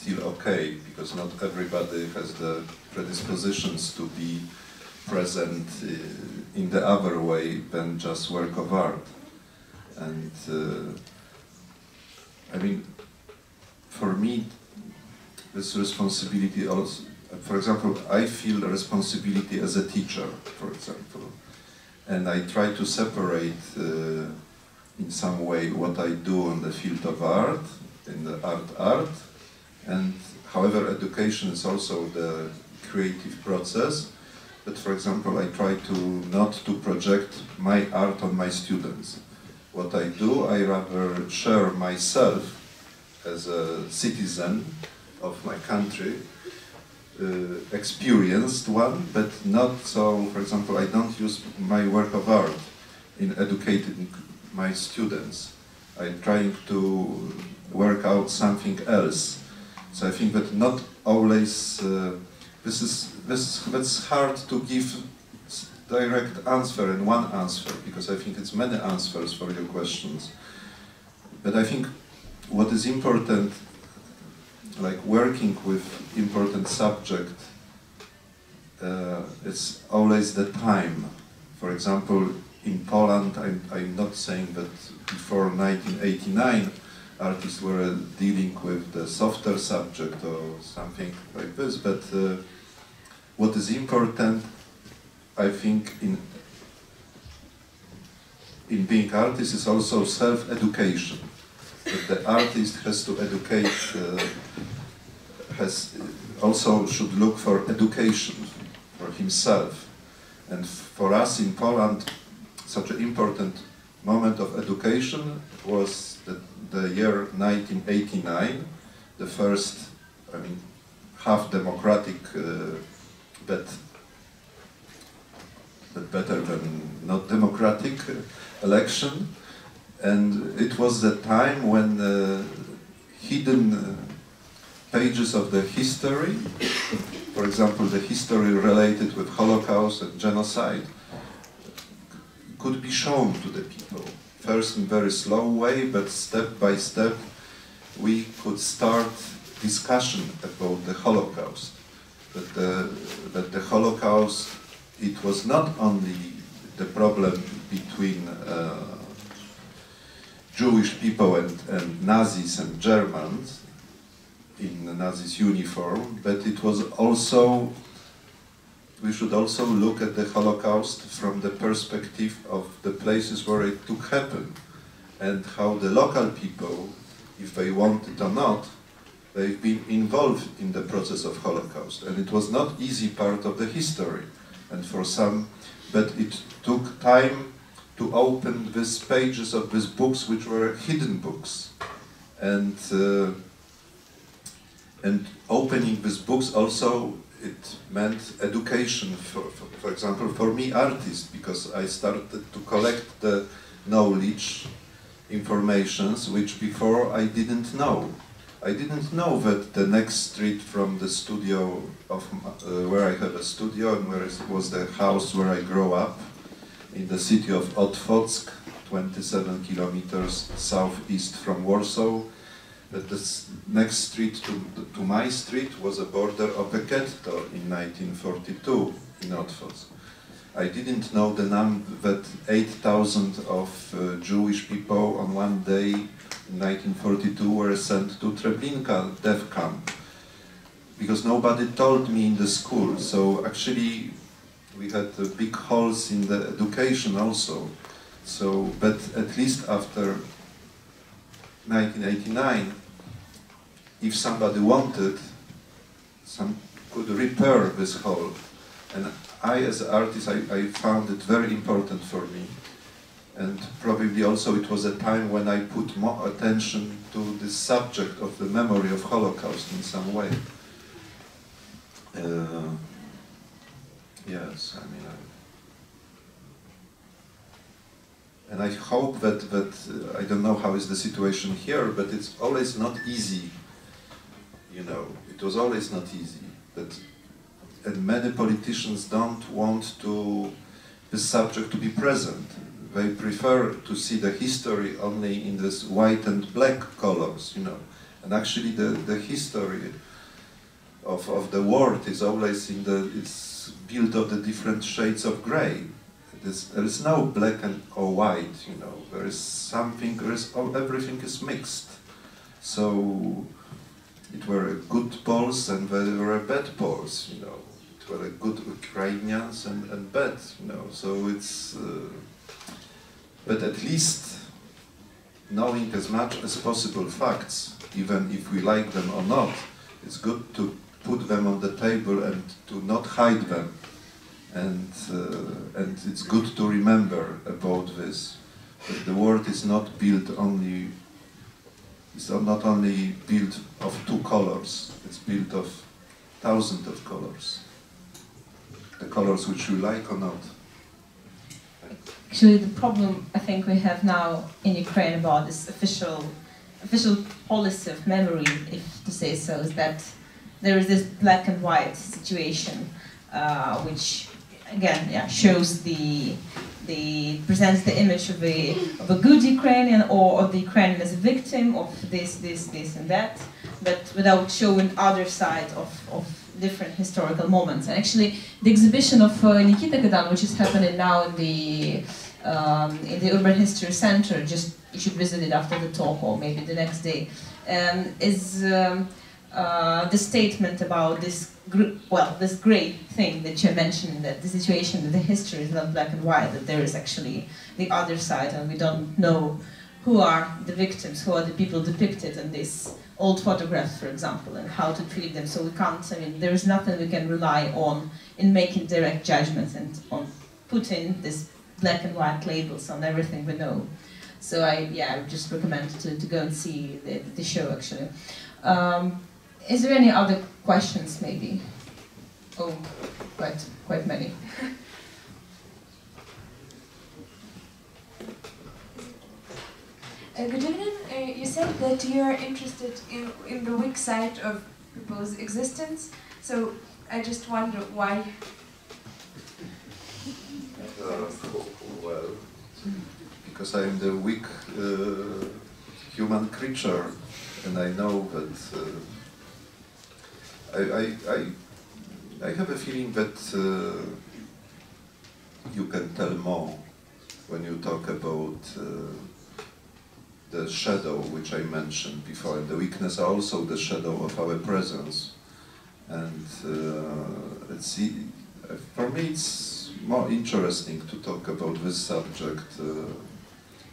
still okay, because not everybody has the predispositions to be present uh, in the other way than just work of art. And uh, I mean, for me, this responsibility also, for example, I feel the responsibility as a teacher, for example, and I try to separate uh, in some way what I do on the field of art, in the art art, and however, education is also the creative process. But for example, I try to not to project my art on my students. What I do, I rather share myself as a citizen of my country, uh, experienced one, but not so, for example, I don't use my work of art in educating my students. I'm trying to work out something else. So I think that not always uh, this is this that's hard to give direct answer and one answer, because I think it's many answers for your questions. But I think what is important, like working with important subject, uh, it's always the time. For example, in Poland, I'm, I'm not saying that before nineteen eighty-nine. Artists were dealing with the softer subject or something like this, but uh, what is important, I think, in in being artist is also self-education. The artist has to educate, uh, has also should look for education for himself. And for us in Poland, such an important moment of education was the, the year nineteen eighty-nine, the first, I mean, half-democratic, uh, but, but better than not democratic election. And it was the time when uh, hidden pages of the history, for example, the history related with Holocaust and genocide, could be shown to the people. First in very slow way, but step by step we could start discussion about the Holocaust. that the, that the Holocaust, it was not only the problem between uh, Jewish people and, and Nazis and Germans in the Nazis uniform, but it was also, we should also look at the Holocaust from the perspective of the places where it took happen and how the local people, if they wanted or not, they've been involved in the process of Holocaust. And it was not easy part of the history, and for some, but it took time to open these pages of these books, which were hidden books. And, uh, and opening these books also, it meant education, for, for, for example, for me, artist, because I started to collect the knowledge, informations, which before I didn't know. I didn't know that the next street from the studio of uh, where I have a studio and where it was the house where I grew up, in the city of Otwock, twenty-seven kilometers southeast from Warsaw, that the next street to, to my street was a border of a ghetto in nineteen forty-two in Otwock. I didn't know the num that eight thousand of uh, Jewish people on one day in nineteen forty-two were sent to Treblinka death camp, because nobody told me in the school. So actually we had uh, big holes in the education also. So, but at least after nineteen eighty-nine, if somebody wanted, some could repair this hole. And I, as an artist, I, I found it very important for me. And probably also it was a time when I put more attention to the subject of the memory of Holocaust in some way. Uh, yes, I mean... I, and I hope that, that uh, I don't know how is the situation here, but it's always not easy. You know, it was always not easy. That, and many politicians don't want to the subject to be present. They prefer to see the history only in this white and black colors, you know. And actually the, the history of, of the world is always in the, it's built of the different shades of gray. There's, there is no black and or white, you know. There is something, there is, oh, everything is mixed. So it were good Poles and there were bad Poles, you know. It were good Ukrainians and, and bad, you know. So it's, uh, but at least knowing as much as possible facts, even if we like them or not, it's good to put them on the table and to not hide them. And, uh, and it's good to remember about this, that the world is not built only, it's not only built of two colors, it's built of thousands of colors. The colors which you like or not. Actually, the problem I think we have now in Ukraine about this official, official policy of memory, if to say so, is that there is this black and white situation, uh, which again, yeah, shows the, the presents the image of a of a good Ukrainian or of the Ukrainian as a victim of this, this, this, and that, but without showing other side of, of different historical moments. And actually, the exhibition of uh, Nikita Kadan, which is happening now in the um, in the Urban History Center, just you should visit it after the talk or maybe the next day, um, is. Um, Uh, the statement about this, well, this great thing that you mentioned, that the situation, that the history is not black and white, that there is actually the other side, and we don't know who are the victims, who are the people depicted in these old photographs, for example, and how to treat them. So we can't, I mean, there is nothing we can rely on in making direct judgments and on putting these black and white labels on everything we know. So I, yeah, I would just recommend to, to go and see the, the show, actually. Um, Is there any other questions, maybe? Oh, quite, quite many. Uh, good evening. Uh, you said that you are interested in, in the weak side of people's existence, so I just wonder why. Uh, well, because I am the weak uh, human creature, and I know that... Uh, I, I, I I have a feeling that uh, you can tell more when you talk about uh, the shadow which I mentioned before, and the weakness also the shadow of our presence. And uh, let's see, for me it's more interesting to talk about this subject uh,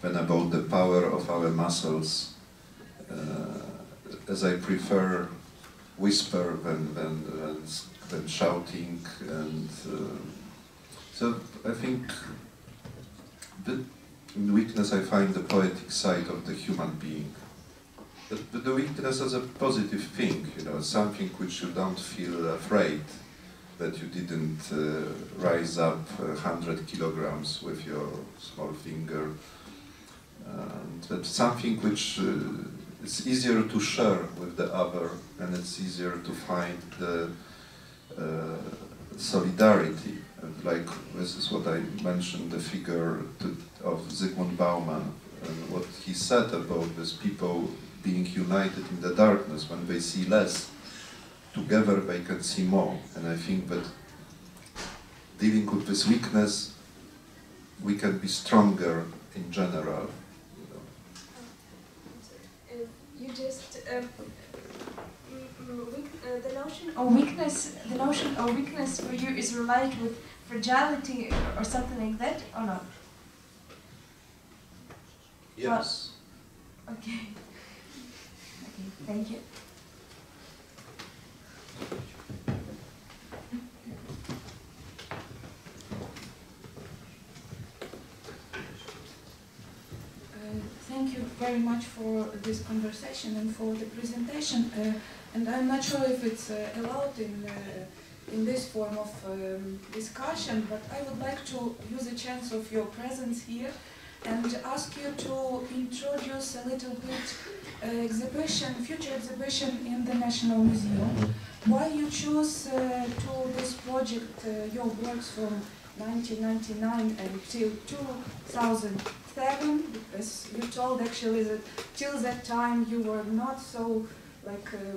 than about the power of our muscles, uh, as I prefer whisper than, than, than, than shouting. And uh, so I think the weakness, I find the poetic side of the human being. But, but the weakness is a positive thing, you know, something which you don't feel afraid that you didn't uh, rise up one hundred kilograms with your small finger. And that's something which uh, it's easier to share with the other, and it's easier to find the uh, solidarity. And like this is what I mentioned, the figure to, of Zygmunt Bauman, and what he said about these people being united in the darkness. When they see less, together they can see more. And I think that dealing with this weakness, we can be stronger in general. You, know. uh, you just uh, uh, the notion of weakness. The notion of weakness for you is related with fragility or something like that, or not? Yes. Well, okay. Okay. Thank you. Thank you very much for this conversation and for the presentation. Uh, and I'm not sure if it's uh, allowed in, uh, in this form of um, discussion, but I would like to use the chance of your presence here and ask you to introduce a little bit uh, exhibition, future exhibition in the National Museum. Why you choose uh, to this project uh, your works from nineteen ninety-nine until two thousand seven, because you told actually that till that time you were not so like uh, uh,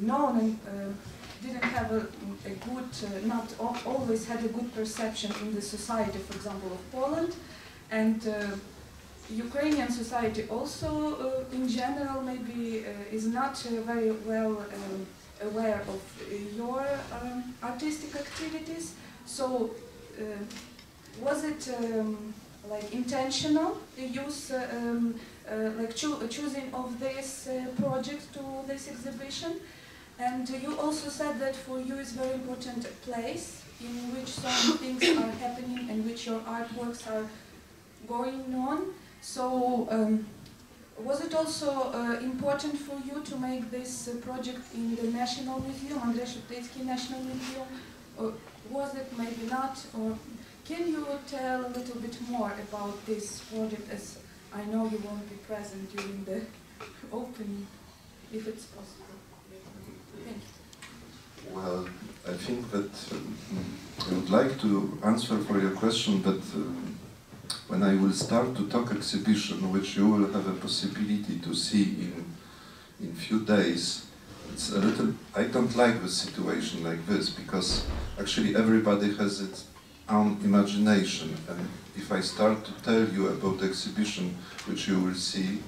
known and uh, didn't have a, a good, uh, not always had a good perception in the society, for example, of Poland and uh, Ukrainian society also uh, in general maybe uh, is not uh, very well uh, aware of your um, artistic activities. So Uh, was it um, like intentional use, uh, um, uh, like cho choosing of this uh, project to this exhibition? And you also said that for you is very important a place in which some things are happening and which your artworks are going on. So um, was it also uh, important for you to make this uh, project in the National Museum, Andrzej Szybditsky National Museum? Or was it maybe not? Or can you tell a little bit more about this project, as I know you won't be present during the opening, if it's possible? Thank you. Well, I think that um, I would like to answer for your question, but um, when I will start to talk exhibition, which you will have a possibility to see in in few days, it's a little, I don't like the situation like this, because actually everybody has its own imagination, and if I start to tell you about the exhibition which you will see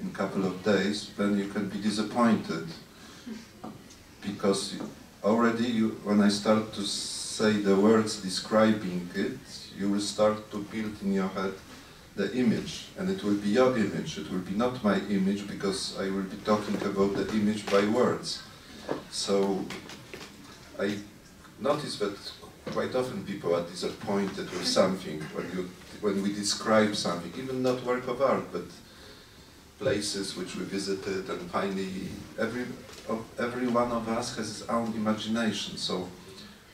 in a couple of days, then you can be disappointed, because already you, when I start to say the words describing it, you will start to build in your head the image, and it will be your image, it will be not my image, because I will be talking about the image by words. So I notice that quite often people are disappointed with something when, you, when we describe something, even not work of art, but places which we visited, and finally every, every one of us has his own imagination, so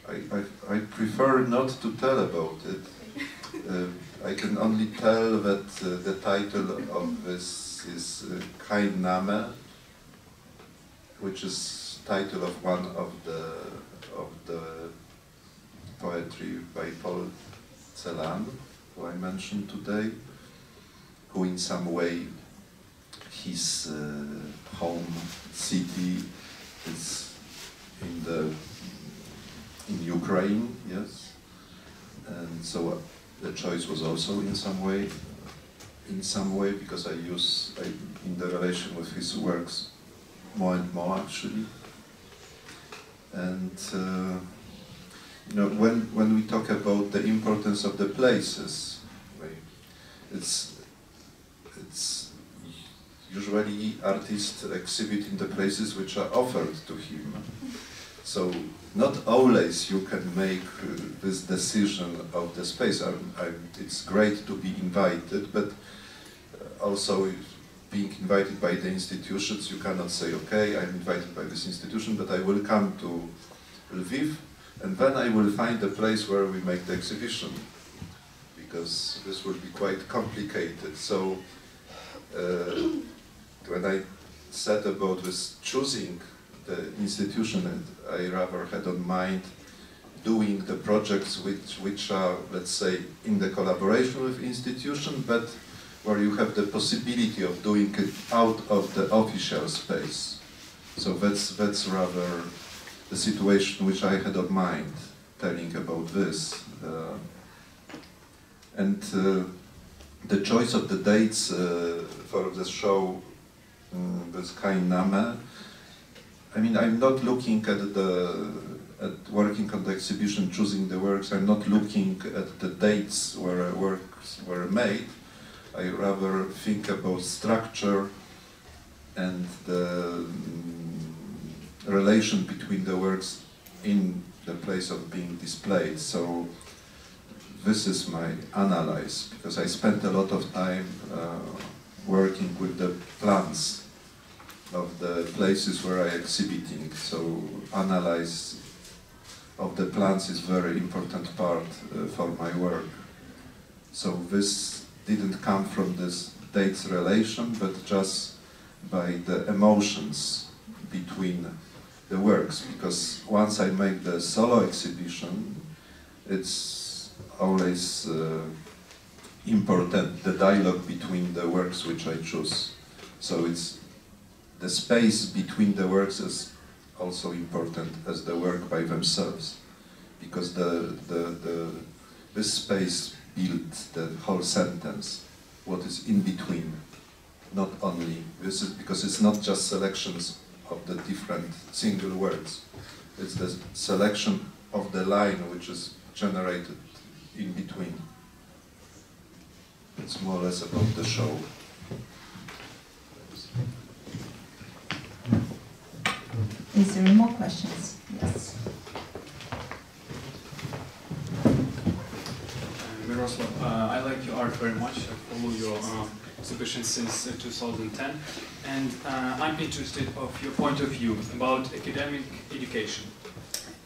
I, I, I prefer not to tell about it. Uh, I can only tell that uh, the title of this is Kein Name, which is title of one of the of the poetry by Paul Celan, who I mentioned today, who in some way his uh, home city is in the Ukraine, yes. And so uh, the choice was also in some way, in some way, because I use, I, in the relation with his works, more and more actually. And uh, you know, when when we talk about the importance of the places, it's it's usually artists exhibit in the places which are offered to him. So not always you can make uh, this decision of the space. I'm, I'm, it's great to be invited, but also being invited by the institutions, you cannot say, okay, I'm invited by this institution, but I will come to Lviv, and then I will find a place where we make the exhibition, because this will be quite complicated. So uh, when I said about this choosing the institution, and I rather had on mind doing the projects which, which are, let's say, in the collaboration with institution, but where you have the possibility of doing it out of the official space. So that's, that's rather the situation which I had on mind, telling about this. Uh, and uh, the choice of the dates uh, for the show, um, this kind Name, I mean, I'm not looking at the, at working on the exhibition, choosing the works, I'm not looking at the dates where works were made. I rather think about structure and the um, relation between the works in the place of being displayed. So this is my analysis, because I spent a lot of time uh, working with the plans of the places where I exhibiting, so analysis of the plans is very important part uh, for my work. So this didn't come from this dates relation, but just by the emotions between the works, because once I make the solo exhibition, it's always uh, important, the dialogue between the works which I choose. So it's the space between the works is also important as the work by themselves, because the, the, the, this space builds the whole sentence, what is in between, not only, this is because it's not just selections of the different single words, it's the selection of the line which is generated in between. It's more or less about the show. Is there any more questions? Yes. Mirosław, uh, I like your art very much. I follow your uh, exhibition since uh, two thousand ten. And uh, I'm interested of your point of view about academic education.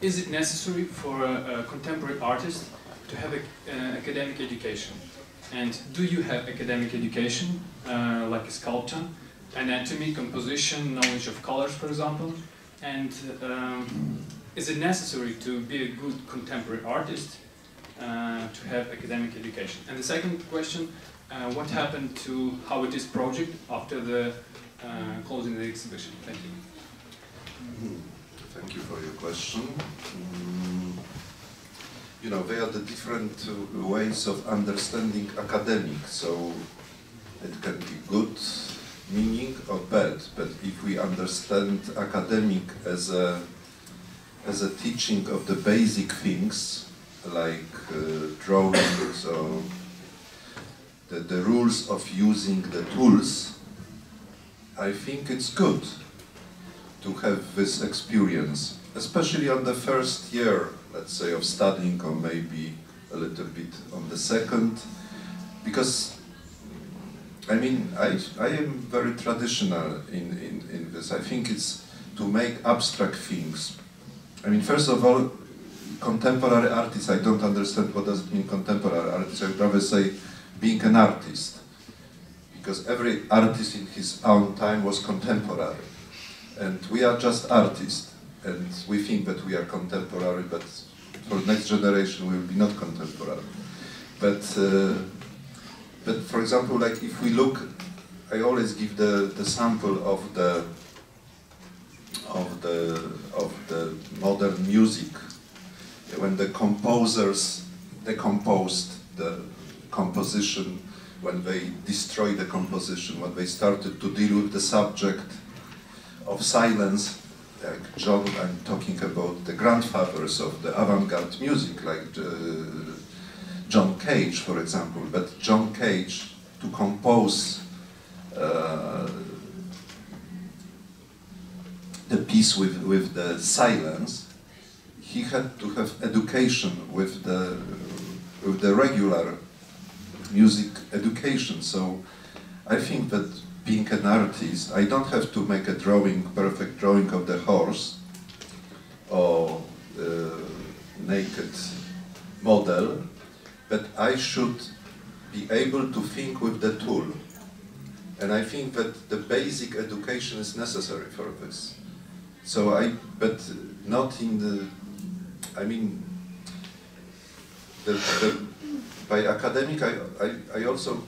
Is it necessary for a, a contemporary artist to have an uh, academic education? And do you have academic education, uh, like a sculptor? Anatomy, composition, knowledge of colors, for example, and um, is it necessary to be a good contemporary artist uh, to have academic education? And the second question, uh, what happened to How It Is project after the uh, closing the exhibition? Thank you. Mm-hmm. Thank you for your question. Mm. You know, they are the different uh, ways of understanding academic, so it can be good meaning or bad, but if we understand academic as a as a teaching of the basic things like uh, drawings or the, the rules of using the tools, I think it's good to have this experience, especially on the first year, let's say, of studying, or maybe a little bit on the second, because I mean, I, I am very traditional in, in, in this. I think it's to make abstract things. I mean, first of all, contemporary artists, I don't understand what does it mean contemporary artists. I would rather say being an artist, because every artist in his own time was contemporary. And we are just artists, and we think that we are contemporary, but for the next generation we will be not contemporary. But uh, But for example, like if we look, I always give the, the sample of the of the of the modern music. When the composers decomposed the composition, when they destroyed the composition, when they started to deal with the subject of silence, like John, I'm talking about the grandfathers of the avant-garde music, like uh, John Cage, for example. But John Cage, to compose uh, the piece with, with the silence, he had to have education with the, with the regular music education. So I think that being an artist, I don't have to make a drawing, perfect drawing of the horse or uh, naked model, but I should be able to think with the tool. And I think that the basic education is necessary for this. So I, but not in the, I mean, the, the, by academic, I, I, I also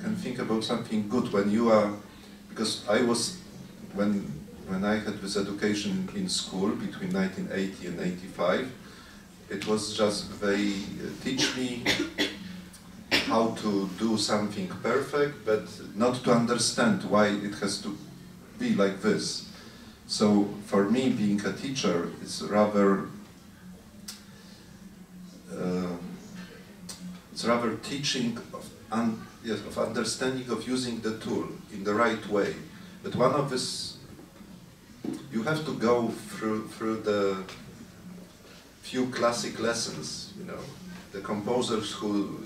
can think about something good when you are, because I was, when, when I had this education in school between nineteen eighty and eighty-five, it was just, they teach me how to do something perfect, but not to understand why it has to be like this. So for me, being a teacher is rather, uh, it's rather teaching of, un yes, of understanding of using the tool in the right way. But one of this, you have to go through, through the few classic lessons, you know, the composers who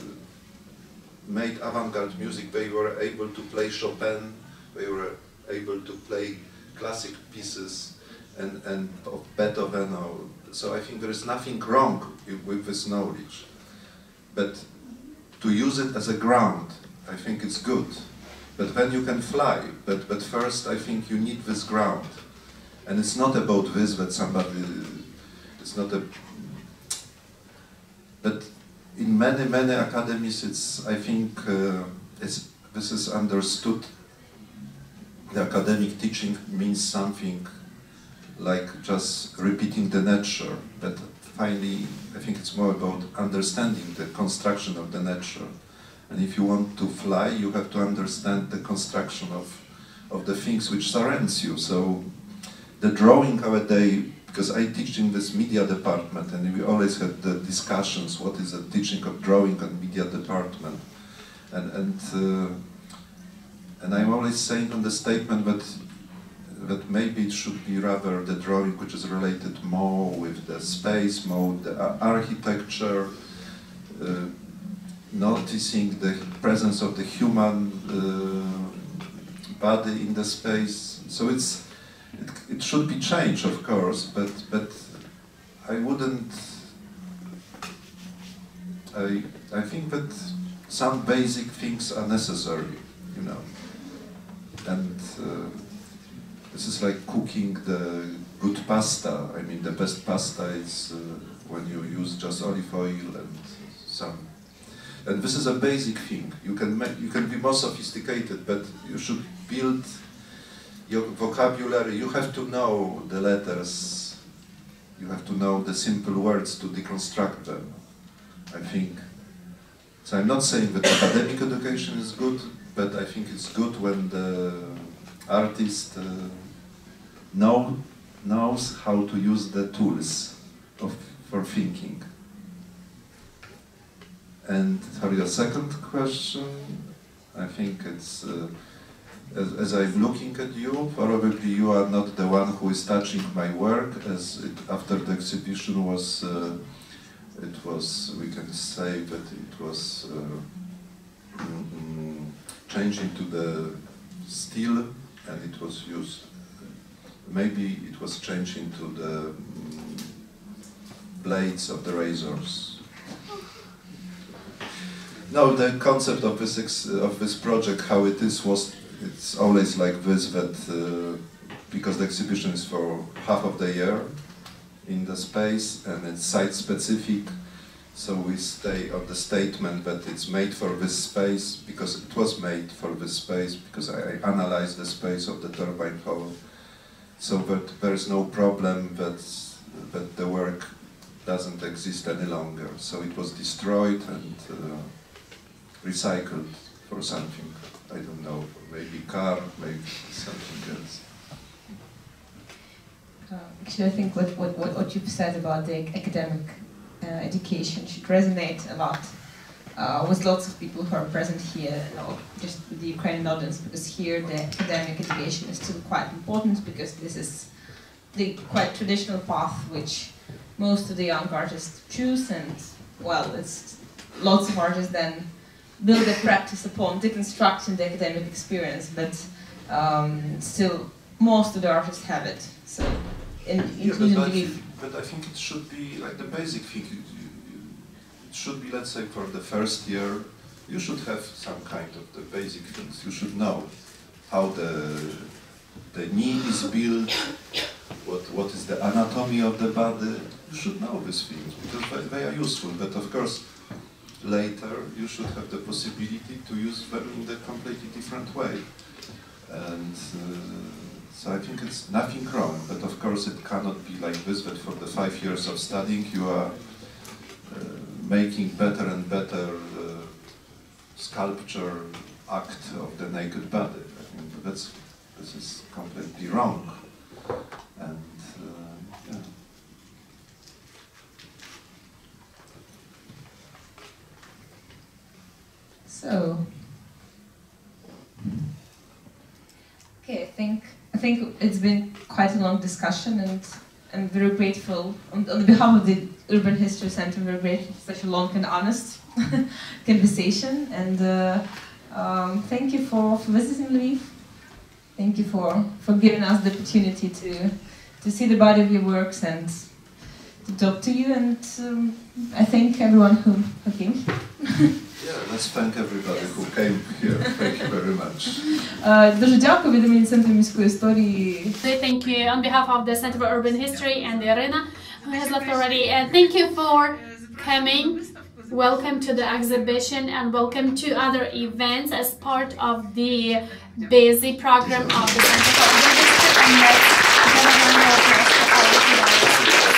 made avant-garde music, they were able to play Chopin, they were able to play classic pieces and, and of Beethoven. Or, so I think there is nothing wrong with this knowledge. But to use it as a ground, I think it's good. But then you can fly. But, but first, I think you need this ground. And it's not about this that somebody, it's not a, but in many, many academies, it's, I think, uh, it's, this is understood. The academic teaching means something like just repeating the nature, but finally, I think it's more about understanding the construction of the nature. And if you want to fly, you have to understand the construction of, of the things which surrounds you. So the drawing nowadays, because I teach in this media department, and we always had the discussions, what is the teaching of drawing and media department. And, and, uh, and I'm always saying on the statement that, that maybe it should be rather the drawing which is related more with the space, more with the architecture, uh, noticing the presence of the human uh, body in the space. So it's, It, it should be changed, of course, but, but I wouldn't, I, I think that some basic things are necessary, you know, and uh, this is like cooking the good pasta. I mean, the best pasta is uh, when you use just olive oil and some, and this is a basic thing. You can make, you can be more sophisticated, but you should build your vocabulary. You have to know the letters, you have to know the simple words to deconstruct them, I think. So I'm not saying that academic education is good, but I think it's good when the artist uh, know, knows how to use the tools of, for thinking. And for your second question, I think it's... Uh, As, as I'm looking at you, probably you are not the one who is touching my work, as it, after the exhibition was, uh, it was, we can say that it was uh, mm, changed into the steel, and it was used, maybe it was changed into the mm, blades of the razors. No, the concept of this, ex of this project, how it is, was it's always like this, that uh, because the exhibition is for half of the year in the space and it's site-specific, so we stay on the statement that it's made for this space, because it was made for this space, because I analyzed the space of the turbine hall, so that there is no problem that, that the work doesn't exist any longer. So it was destroyed and uh, recycled for something, I don't know, maybe car, maybe something else. Uh, actually, I think what, what, what you've said about the academic uh, education should resonate a lot uh, with lots of people who are present here, you know, just with the Ukrainian audience, because here the academic education is still quite important, because this is the quite traditional path which most of the young artists choose, and, well, it's lots of artists then build their practice upon deconstructing the academic experience, but um, still most of the artists have it. So, in, yeah, but, I think, but I think it should be like the basic thing. It should be, let's say, for the first year, you should have some kind of the basic things. You should know how the the knee is built, what what is the anatomy of the body. You should know these things because they, they are useful. But of course, later you should have the possibility to use them in a completely different way. And. Uh, So I think it's nothing wrong, but of course it cannot be like this, that for the five years of studying you are uh, making better and better uh, sculpture act of the naked body. I mean, that's, this is completely wrong. And, uh, yeah. So, okay, I think I think it's been quite a long discussion, and I'm very grateful, on, on behalf of the Urban History Center, I'm very grateful for such a long and honest conversation. And uh, um, thank you for, for visiting Lviv. Thank you for, for giving us the opportunity to, to see the body of your works and to talk to you. And um, I thank everyone who, who came. Yeah, let's thank everybody yes. who came here. Thank you very much. Дуже дякую від імені Центру міської історії. Thank you on behalf of the Center for Urban History and the arena who has left already. And thank you for coming. Welcome to the exhibition and welcome to other events as part of the busy program of the Center for Urban History.